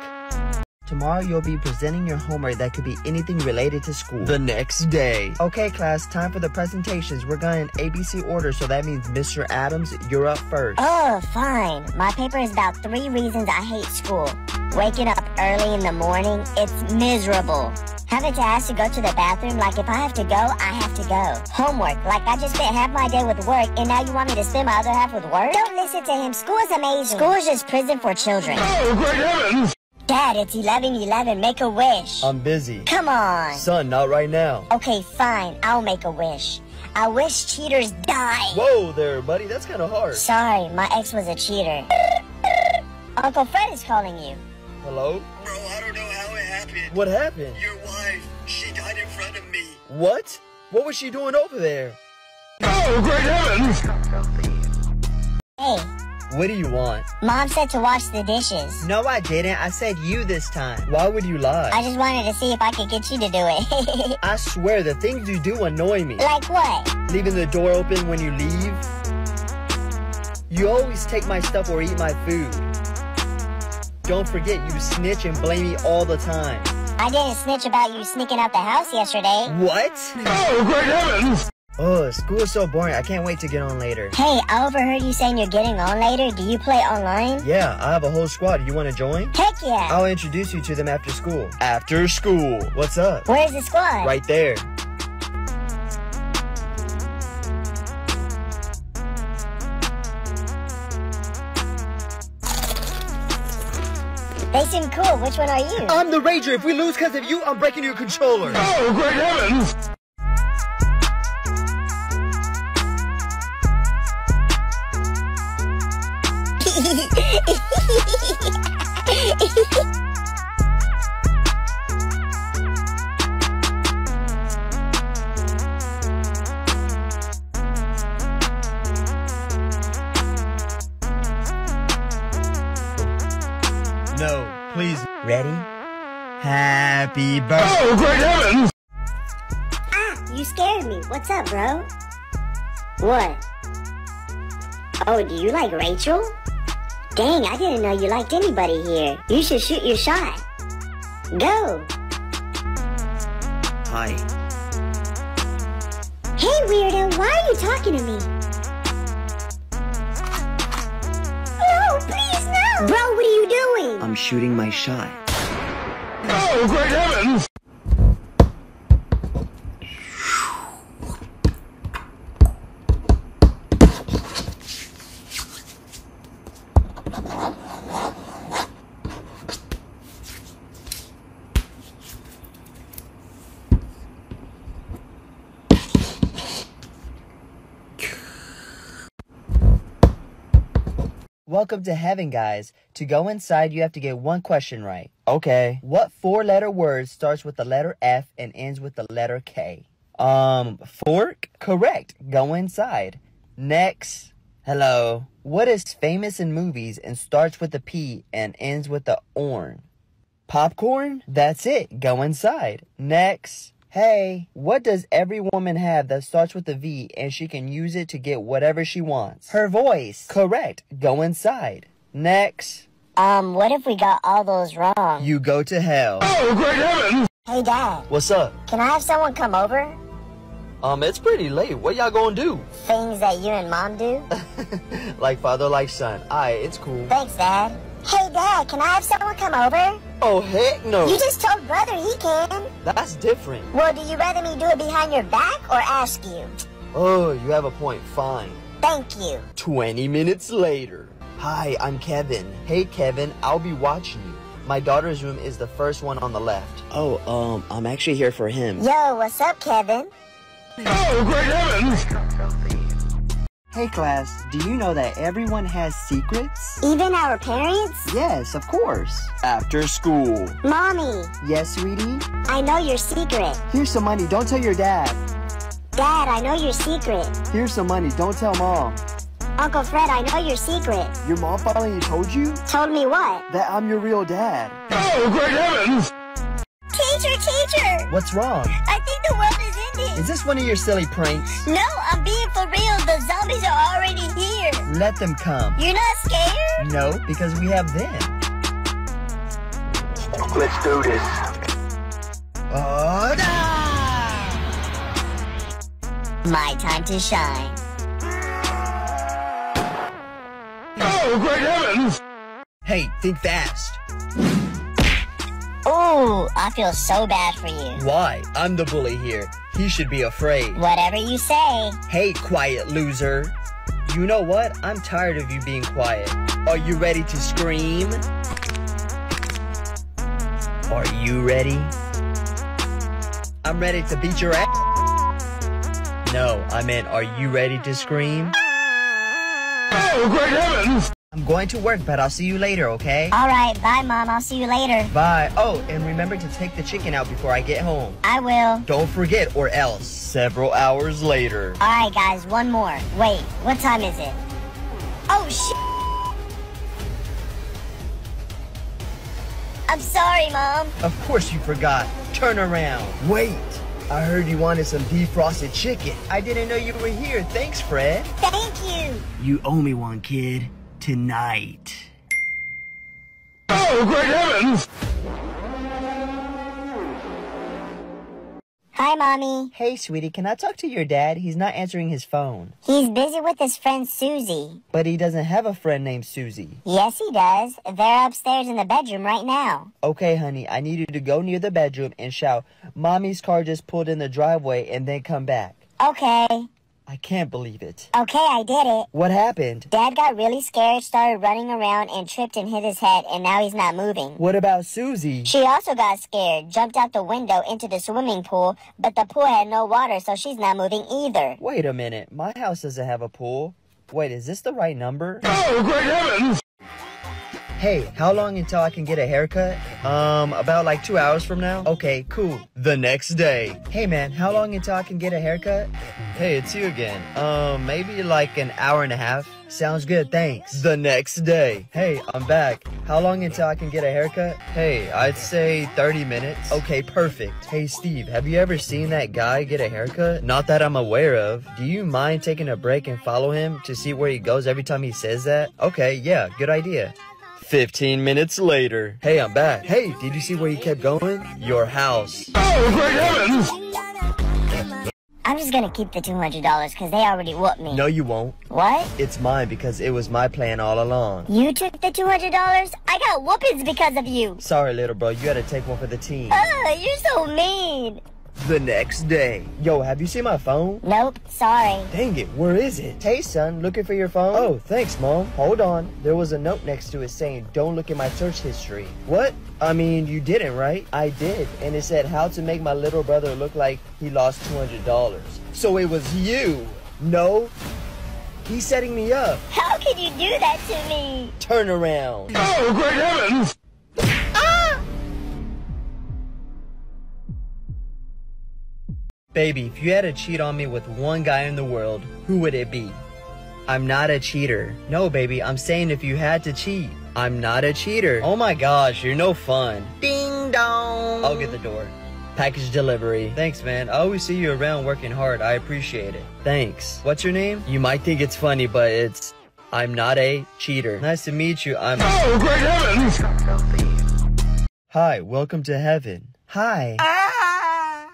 Tomorrow you'll be presenting your homework that could be anything related to school. The next day. Okay, class, time for the presentations. We're going in A B C order, so that means Mister Adams, you're up first. Oh, fine. My paper is about three reasons I hate school. Waking up early in the morning, it's miserable. Having to ask to go to the bathroom, like if I have to go, I have to go. Homework, like I just spent half my day with work, and now you want me to spend my other half with work? Don't listen to him. School is amazing. School is just prison for children. Oh, great heavens! Dad, it's eleven eleven. Make a wish. I'm busy. Come on. Son, not right now. Okay, fine. I'll make a wish. I wish cheaters die. Whoa there, buddy. That's kind of hard. Sorry, my ex was a cheater. Uncle Fred is calling you. Hello? Bro, I don't know how it happened. What happened? Your wife, she died in front of me. What? What was she doing over there? Oh, great heavens! Hey. What do you want? Mom said to wash the dishes. No, I didn't. I said you this time. Why would you lie? I just wanted to see if I could get you to do it. I swear, the things you do annoy me. Like what? Leaving the door open when you leave. You always take my stuff or eat my food. Don't forget, you snitch and blame me all the time. I didn't snitch about you sneaking out the house yesterday. What? Oh, great heavens! Oh, school's so boring. I can't wait to get on later. Hey, I overheard you saying you're getting on later. Do you play online? Yeah, I have a whole squad. You want to join? Heck yeah! I'll introduce you to them after school. After school. What's up? Where's the squad? Right there. They seem cool. Which one are you? I'm the Ranger. If we lose because of you, I'm breaking your controller. Oh, great heavens! No, please. Ready? Happy birthday. Oh, great heavens! Ah, you scared me. What's up, bro? What? Oh, do you like Rachel? Dang, I didn't know you liked anybody here. You should shoot your shot. Go. Hi. Hey, weirdo, why are you talking to me? No, please, no! Bro, what are you doing? I'm shooting my shot. Oh, great heavens! Welcome to heaven, guys. To go inside, you have to get one question right. Okay. What four-letter word starts with the letter F and ends with the letter K? Um, fork? Correct. Go inside. Next. Hello. What is famous in movies and starts with a P and ends with a orn? Popcorn? That's it. Go inside. Next. Hey, what does every woman have that starts with a V and she can use it to get whatever she wants? Her voice. Correct. Go inside. Next. Um, what if we got all those wrong? You go to hell. Oh, great heaven! Hey, Dad. What's up? Can I have someone come over? Um, it's pretty late. What y'all gonna do? Things that you and Mom do. Like father, like son. Alright, it's cool. Thanks, Dad. Hey, Dad, can I have someone come over? Oh, heck no. You just told brother he can. That's different. Well, do you rather me do it behind your back or ask you? Oh, you have a point. Fine. Thank you. twenty minutes later. Hi, I'm Kevin. Hey, Kevin, I'll be watching you. My daughter's room is the first one on the left. Oh, um, I'm actually here for him. Yo, what's up, Kevin? Oh, great heavens! Hey, class, do you know that everyone has secrets? Even our parents? Yes, of course. After school. Mommy. Yes, sweetie? I know your secret. Here's some money. Don't tell your dad. Dad, I know your secret. Here's some money. Don't tell Mom. Uncle Fred, I know your secret. Your mom finally told you? Told me what? That I'm your real dad. Oh, great heavens! Teacher, teacher! What's wrong? I think the world is ending. Is this one of your silly pranks? No, I'm being for real. The zombies are already here. Let them come. You're not scared? No, because we have them. Let's do this. Oh, no! My time to shine. Oh, great heavens! Hey, think fast. Ooh, I feel so bad for you. Why? I'm the bully here. He should be afraid. Whatever you say. Hey, quiet loser. You know what? I'm tired of you being quiet. Are you ready to scream? Are you ready? I'm ready to beat your ass. No, I meant, are you ready to scream? Oh, great heavens! I'm going to work, but I'll see you later, okay? Alright, bye, Mom. I'll see you later. Bye. Oh, and remember to take the chicken out before I get home. I will. Don't forget, or else. Several hours later. Alright, guys, one more. Wait, what time is it? Oh, shit! I'm sorry, Mom. Of course you forgot. Turn around. Wait! I heard you wanted some defrosted chicken. I didn't know you were here. Thanks, Fred. Thank you. You owe me one, kid. Tonight. Oh, great heavens! Hi, Mommy. Hey, sweetie, can I talk to your dad? He's not answering his phone. He's busy with his friend Susie. But he doesn't have a friend named Susie. Yes, he does. They're upstairs in the bedroom right now. Okay, honey, I need you to go near the bedroom and shout, Mommy's car just pulled in the driveway, and then come back. Okay. I can't believe it. Okay, I did it. What happened? Dad got really scared, started running around, and tripped and hit his head, and now he's not moving. What about Susie? She also got scared, jumped out the window into the swimming pool, but the pool had no water, so she's not moving either. Wait a minute. My house doesn't have a pool. Wait, is this the right number? Oh, great heavens! Hey, how long until I can get a haircut? Um, about like two hours from now? Okay, cool. The next day. Hey man, how long until I can get a haircut? Hey, it's you again. Um, maybe like an hour and a half. Sounds good, thanks. The next day. Hey, I'm back. How long until I can get a haircut? Hey, I'd say thirty minutes. Okay, perfect. Hey Steve, have you ever seen that guy get a haircut? Not that I'm aware of. Do you mind taking a break and follow him to see where he goes every time he says that? Okay, yeah, good idea. fifteen minutes later. Hey, I'm back. Hey, did you see where he kept going? Your house. Oh, great heavens! I'm just gonna keep the two hundred dollars because they already whooped me. No, you won't. What? It's mine because it was my plan all along. You took the two hundred dollars? I got whoopings because of you. Sorry, little bro. You had to take one for the team. Ugh, you're so mean. The next day. Yo, have you seen my phone? Nope, sorry. Dang it, where is it? Hey, son, looking for your phone? Oh, thanks, Mom. Hold on. There was a note next to it saying, don't look at my search history. What? I mean, you didn't, right? I did, and it said how to make my little brother look like he lost two hundred dollars. So it was you. No, he's setting me up. How could you do that to me? Turn around. Oh, great heavens! Baby, if you had to cheat on me with one guy in the world, who would it be? I'm not a cheater. No, baby, I'm saying if you had to cheat. I'm not a cheater. Oh my gosh, you're no fun. Ding dong. I'll get the door. Package delivery. Thanks, man. I always see you around working hard. I appreciate it. Thanks. What's your name? You might think it's funny, but it's... I'm not a cheater. Nice to meet you. I'm... Oh, great heavens! Hi, welcome to heaven. Hi. Ah!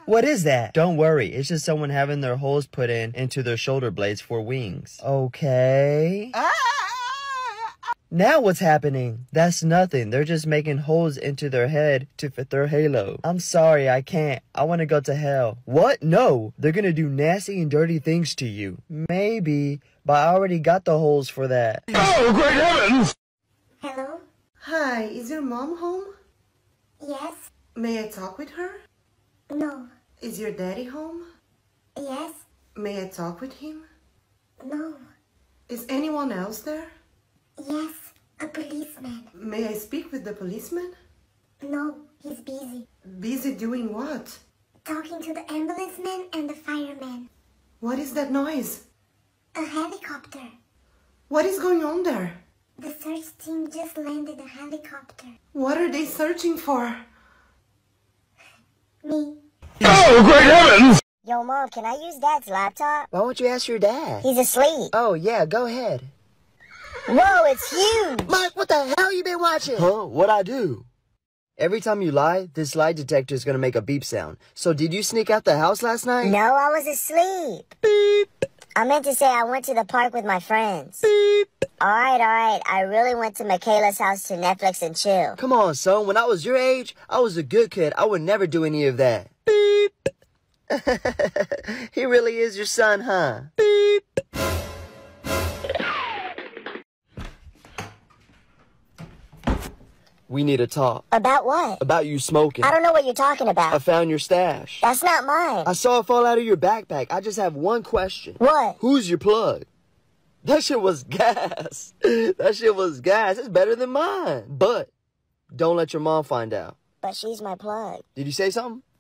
What is that? Don't worry. It's just someone having their holes put in into their shoulder blades for wings. Okay. Ah! Now what's happening? That's nothing. They're just making holes into their head to fit their halo. I'm sorry, I can't. I want to go to hell. What? No. They're going to do nasty and dirty things to you. Maybe, but I already got the holes for that. Oh, great heavens! Hello? Hi, is your mom home? Yes. May I talk with her? No. Is your daddy home? Yes. May I talk with him? No. Is anyone else there? Yes, a policeman. May I speak with the policeman? No, he's busy. Busy doing what? Talking to the ambulance man and the fireman. What is that noise? A helicopter. What is going on there? The search team just landed a helicopter. What are they searching for? Me. Oh, great heavens! Yo, Mom, can I use Dad's laptop? Why won't you ask your dad? He's asleep. Oh, yeah, go ahead. Whoa, it's huge! Mike, what the hell you been watching? Huh? What'd I do? Every time you lie, this lie detector is gonna make a beep sound. So did you sneak out the house last night? No, I was asleep. Beep. I meant to say I went to the park with my friends. Beep. Alright, alright. I really went to Michaela's house to Netflix and chill. Come on, son. When I was your age, I was a good kid. I would never do any of that. Beep. He really is your son, huh? Beep. We need to talk. About what? About you smoking. I don't know what you're talking about. I found your stash. That's not mine. I saw it fall out of your backpack. I just have one question. What? Who's your plug? That shit was gas. That shit was gas. It's better than mine. But don't let your mom find out. But she's my plug. Did you say something?